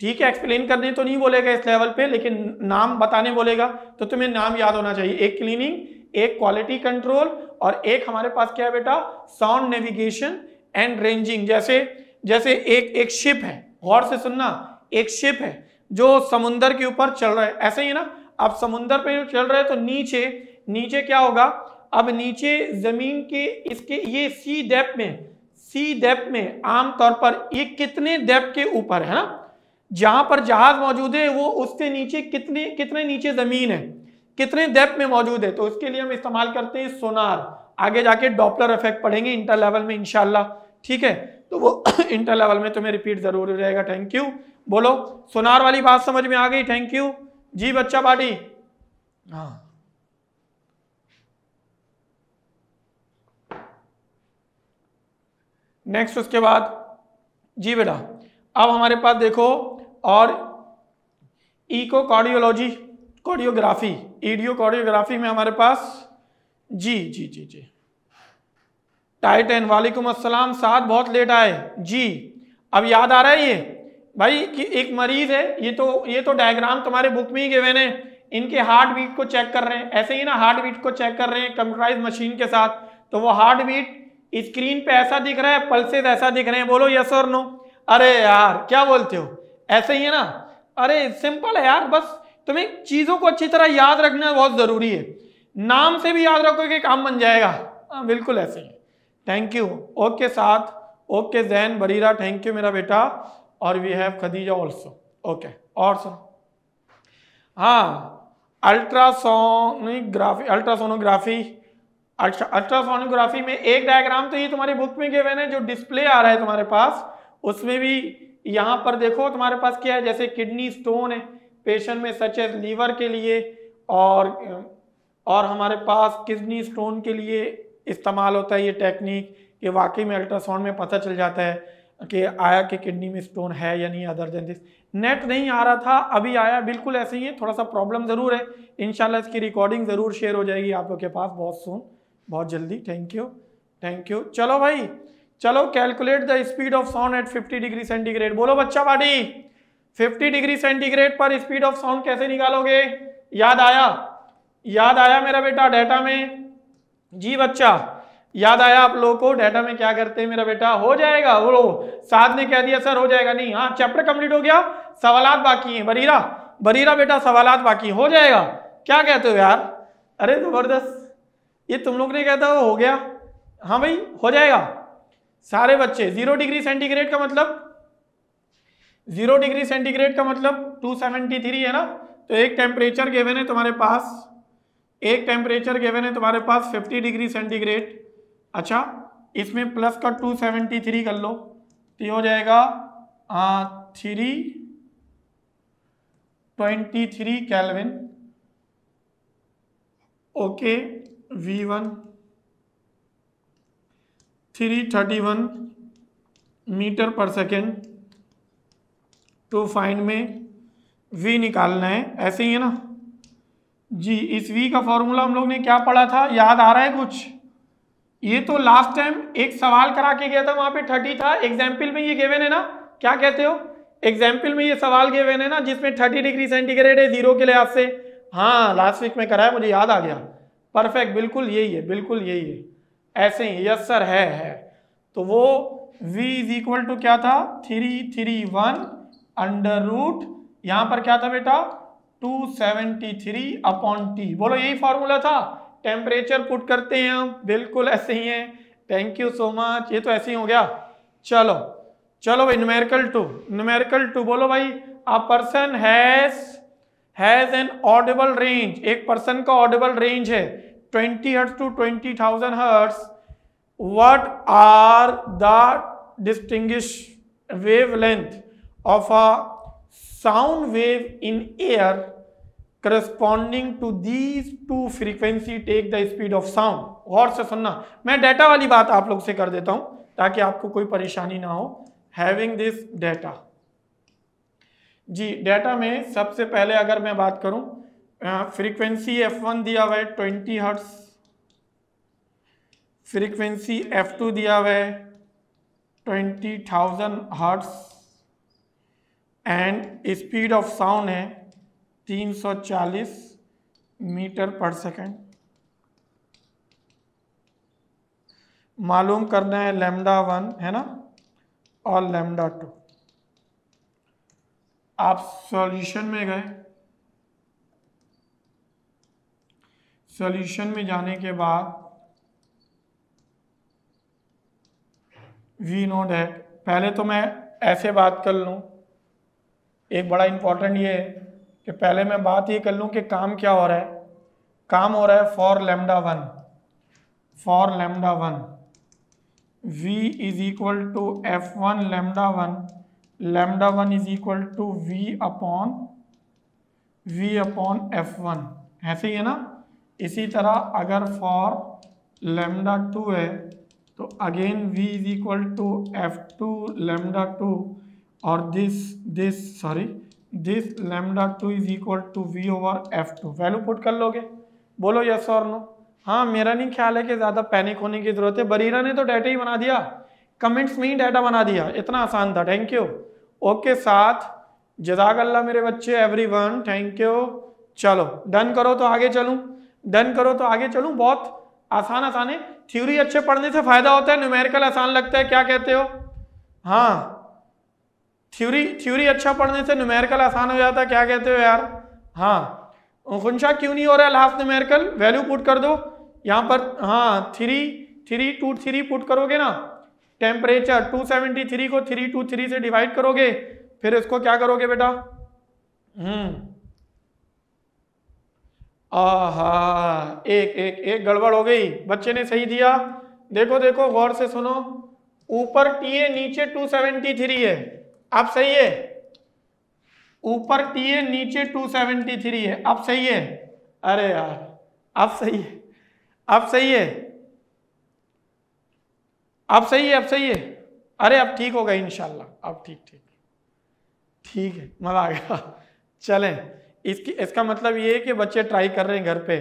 ठीक है। एक्सप्लेन करने तो नहीं बोलेगा इस लेवल पे, लेकिन नाम बताने बोलेगा, तो तुम्हें नाम याद होना चाहिए। एक क्लीनिंग, एक क्वालिटी कंट्रोल, और एक हमारे पास क्या है बेटा, साउंड नेविगेशन एंड रेंजिंग। जैसे जैसे एक एक शिप है, गौर से सुनना, एक शिप है जो समुंदर के ऊपर चल रहा है, ऐसे ही है ना। अब समुंदर पे जो चल रहा है तो नीचे नीचे क्या होगा, अब नीचे जमीन के इसके ये सी डेप्थ में सी डेप्थ में आमतौर पर ये कितने डेप्थ के ऊपर है ना, जहां पर जहाज मौजूद है वो उससे नीचे कितने कितने नीचे जमीन है, कितने डेप्थ में मौजूद है, तो उसके लिए हम इस्तेमाल करते हैं सोनार। आगे जाके डॉपलर इफेक्ट पढ़ेंगे इंटर लेवल में इंशाल्लाह, ठीक है, तो वो इंटर लेवल में तुम्हें रिपीट जरूर हो जाएगा। Thank you. बोलो सोनार वाली बात समझ में आ गई? थैंक यू जी बच्चा बाटी, हाँ नेक्स्ट। उसके बाद जी बेटा अब हमारे पास देखो और इको कार्डियोलॉजी, कोडियोग्राफी, ईडियो कोडियोग्राफी में हमारे पास जी जी जी जी टाइटन वालेकुम अस्सलाम, साथ बहुत लेट आए जी। अब याद आ रहा है ये भाई कि एक मरीज है, ये तो ये तो डायग्राम तुम्हारे बुक में ही गिवन है, इनके हार्ट बीट को चेक कर रहे हैं, ऐसे ही ना हार्ट बीट को चेक कर रहे हैं कंप्यूटराइज मशीन के साथ, तो वो हार्ट बीट स्क्रीन पे ऐसा दिख रहा है, पल्सेस ऐसा दिख रहे हैं। बोलो यस और नो। अरे यार क्या बोलते हो, ऐसे ही है ना, अरे सिंपल है यार, बस तुम्हें चीजों को अच्छी तरह याद रखना बहुत जरूरी है, नाम से भी याद रखोगे काम बन जाएगा, बिल्कुल ऐसे ही। Thank you. ओके साथ, okay Zain Barira, thank you मेरा बेटा, और we have Khadija also, okay. और सर हाँ अल्ट्रासोनोग्राफी, अल्ट्रासोनोग्राफी अच्छा अल्ट्रासोनोग्राफी में एक डायग्राम तो ये तुम्हारी बुक में गिवन है, जो डिस्प्ले आ रहा है तुम्हारे पास उसमें भी यहाँ पर देखो तुम्हारे पास क्या है, जैसे किडनी स्टोन है पेशेंट में सच एज लीवर के लिए, और और हमारे पास किडनी स्टोन के लिए इस्तेमाल होता है ये टेक्निक कि वाकई में अल्ट्रासाउंड में पता चल जाता है कि आया कि किडनी में स्टोन है या नहीं। अदर देन दिस नेट नहीं आ रहा था, अभी आया, बिल्कुल ऐसे ही है, थोड़ा सा प्रॉब्लम ज़रूर है। इंशाल्लाह इसकी रिकॉर्डिंग ज़रूर शेयर हो जाएगी आप लोग के पास बहुत सून, बहुत जल्दी। Thank you, thank you. चलो भाई चलो, calculate the speed of sound at fifty degree centigrade. बोलो बच्चा पार्टी, फिफ्टी डिग्री सेंटीग्रेड पर स्पीड ऑफ साउंड कैसे निकालोगे? याद आया, याद आया मेरा बेटा डाटा में? जी बच्चा याद आया आप लोगों को डाटा में क्या करते हैं मेरा बेटा? हो जाएगा, वो साथ ने कह दिया सर हो जाएगा, नहीं हाँ चैप्टर कंप्लीट हो गया, सवालात बाकी हैं। बरीरा बरीरा बेटा सवालात बाकी, हो जाएगा, क्या कहते हो यार? अरे जबरदस्त, ये तुम लोग ने कहता वो हो गया, हाँ भाई हो जाएगा सारे बच्चे। जीरो डिग्री सेंटीग्रेड का मतलब, जीरो डिग्री सेंटीग्रेड का मतलब टू सेवेंटी थ्री है ना, तो एक टेम्परेचर गिवन है तुम्हारे पास, एक टेम्परेचर गिवन है तुम्हारे पास फिफ्टी डिग्री सेंटीग्रेड, अच्छा इसमें प्लस का टू सेवेंटी थ्री कर लो तो ये हो जाएगा three twenty three kelvin. Okay v one three thirty one meter पर सेकेंड टू फाइंड में v निकालना है, ऐसे ही है ना जी। इस v का फॉर्मूला हम लोग ने क्या पढ़ा था, याद आ रहा है कुछ? ये तो लास्ट टाइम एक सवाल करा के गया था, वहां पे थर्टी था। एग्जाम्पल में ये गिवन है ना, क्या कहते हो, एग्जाम्पल में ये सवाल गिवन है ना जिसमें थर्टी डिग्री सेंटीग्रेड है जीरो के लिहाज से। हाँ लास्ट वीक में कराया, मुझे याद आ गया। परफेक्ट, बिल्कुल यही है, बिल्कुल यही है, ऐसे ही। यस सर है, है। तो वो v इज इक्वल टू क्या था, three three one under root, यहाँ पर क्या था बेटा two seventy three upon T. बोलो यही फॉर्मूला था। टेम्परेचर पुट करते हैं हम, बिल्कुल ऐसे ही है। थैंक यू सो मच, ये तो ऐसे ही हो गया। चलो चलो भाई, न्यूमेरिकल टू, न्यूमेरिकल टू बोलो भाई। A person has has an audible range, एक पर्सन का ऑडिबल रेंज है twenty hertz to twenty thousand hertz. What are the distinguish wavelength of a sound wave in air corresponding to these two frequency take the speed of sound। गौर से सुनना, मैं data वाली बात आप लोग से कर देता हूं ताकि आपको कोई परेशानी ना हो। having this data जी, डेटा में सबसे पहले अगर मैं बात करूं, फ्रीक्वेंसी एफ वन दिया हुआ है twenty hertz, frequency F two दिया हुआ है twenty thousand hertz and speed of sound है तीन सौ चालीस मीटर पर सेकेंड। मालूम करना है लैम्डा वन है ना और लैम्डा टू। आप सॉल्यूशन में गए, सॉल्यूशन में जाने के बाद वी नोड है। पहले तो मैं ऐसे बात कर लूँ, एक बड़ा इम्पॉर्टेंट ये है कि पहले मैं बात ये कर लूँ कि काम क्या हो रहा है। काम हो रहा है for lambda one, for lambda one v is equal to F one lambda one, lambda one is equal to v upon v upon F one, ऐसे ही है ना। इसी तरह अगर फॉर लैम्डा टू है तो again v is equal to F two lambda two और this this sorry this lambda two is equal to v over F two. Value put कर लोगे, बोलो यस और नो। हाँ मेरा नहीं ख्याल है कि ज़्यादा पैनिक होने की ज़रूरत है। बरीरा ने तो डाटा ही बना दिया, कमेंट्स में ही डाटा बना दिया, इतना आसान था। Thank you. ओके साथ, जज़ाकल्लाह मेरे बच्चे, एवरीवन थैंक यू। चलो डन करो तो आगे चलूँ, डन करो तो आगे चलूँ। बहुत आसान आसान है, थ्योरी अच्छे पढ़ने से फ़ायदा होता है, न्यूमेरिकल आसान लगता है, क्या कहते हो? हाँ थ्योरी थ्योरी अच्छा पढ़ने से न्यूमेरिकल आसान हो जाता है, क्या कहते हो यार? हाँ खुनशा क्यों नहीं हो रहा है लास्ट न्यूमेरिकल? वैल्यू पुट कर दो यहाँ पर। हाँ three three two three put करोगे ना, टेम्परेचर टू सेवेंटी थ्री को थ्री टू थ्री से डिवाइड करोगे, फिर इसको क्या करोगे बेटा? हम्म आहा, एक एक एक गड़बड़ हो गई। बच्चे ने सही दिया, देखो देखो गौर से सुनो, ऊपर टी ए नीचे टू सेवेंटी थ्री है। अब सही है, ऊपर टी ए नीचे टू सेवेंटी थ्री है, अब सही है। अरे यार अब सही है, अब सही है, अब सही है, अब सही है। अरे अब ठीक होगा इंशाल्लाह, अब ठीक ठीक ठीक है, मजा आ गया। चलें, इसकी इसका मतलब ये है कि बच्चे ट्राई कर रहे हैं घर पे।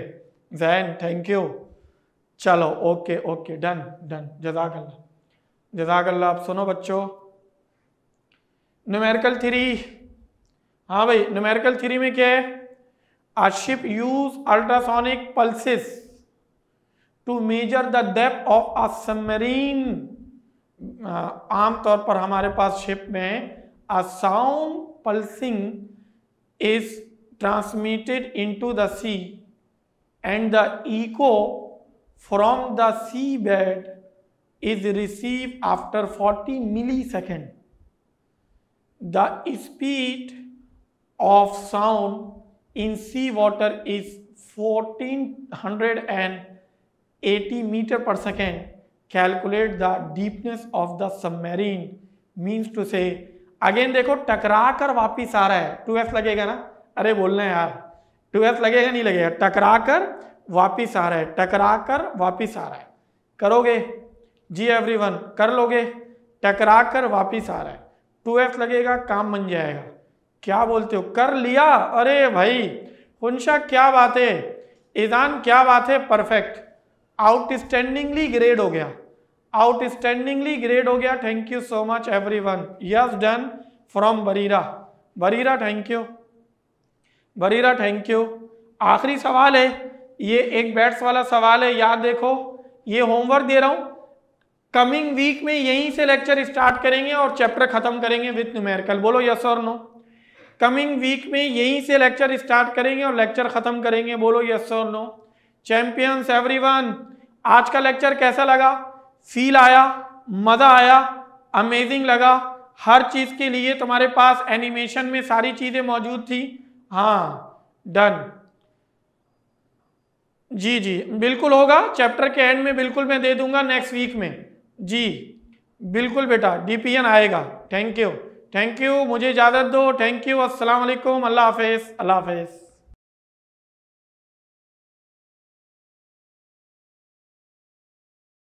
Jain thank you. चलो ओके ओके डन डन, जज़ाकल्लाह जज़ाकल्लाह। आप सुनो बच्चों, न्यूमेरिकल थ्री, हाँ भाई न्यूमेरिकल थ्री में क्या है? A ship use ultrasonic pulses to measure the depth of a submarine. आमतौर पर हमारे पास शिप में a sound pulsing is transmitted into the sea and the echo from the sea bed is receive after forty millisecond. The speed of sound in sea water is fourteen hundred eighty meter per second calculate the deepness of the submarine, means to से again देखो टकरा कर वापिस आ रहा है, to S लगेगा ना, अरे बोलना है यार, टू एस लगेगा नहीं लगेगा, टकरा कर वापिस आ रहा है, टकरा कर वापिस आ रहा है, करोगे जी एवरीवन, कर लोगे, टकरा कर वापिस आ रहा है, टू एस लगेगा, काम बन जाएगा। क्या बोलते हो, कर लिया, अरे भाई हुंशा क्या बात है, ईजान क्या बात है, परफेक्ट, आउटस्टैंडिंगली ग्रेड हो गया, आउटस्टैंडिंगली ग्रेड हो गया, thank you so much everyone, yes done from Barira, Barira thank you, Barira thank you. आखिरी सवाल है ये, एक बैट्स वाला सवाल है, याद देखो ये होमवर्क दे रहा हूँ, कमिंग वीक में यहीं से लेक्चर स्टार्ट करेंगे और चैप्टर खत्म करेंगे विथ न्यूमेरिकल, बोलो यस और नो, कमिंग वीक में यहीं से लेक्चर स्टार्ट करेंगे और लेक्चर खत्म करेंगे, बोलो यस और नो। चैंपियंस एवरीवन, आज का लेक्चर कैसा लगा, फील आया, मज़ा आया, अमेजिंग लगा, हर चीज़ के लिए तुम्हारे पास एनिमेशन में सारी चीज़ें मौजूद थी, हाँ डन जी जी बिल्कुल होगा, चैप्टर के एंड में बिल्कुल मैं दे दूंगा नेक्स्ट वीक में, जी बिल्कुल बेटा डीपीएन आएगा, थैंक यू, थैंक यू, मुझे इजाज़त दो, थैंक यू, अस्सलाम वालेकुम, अल्लाह हाफिज़, अल्लाह हाफिज़।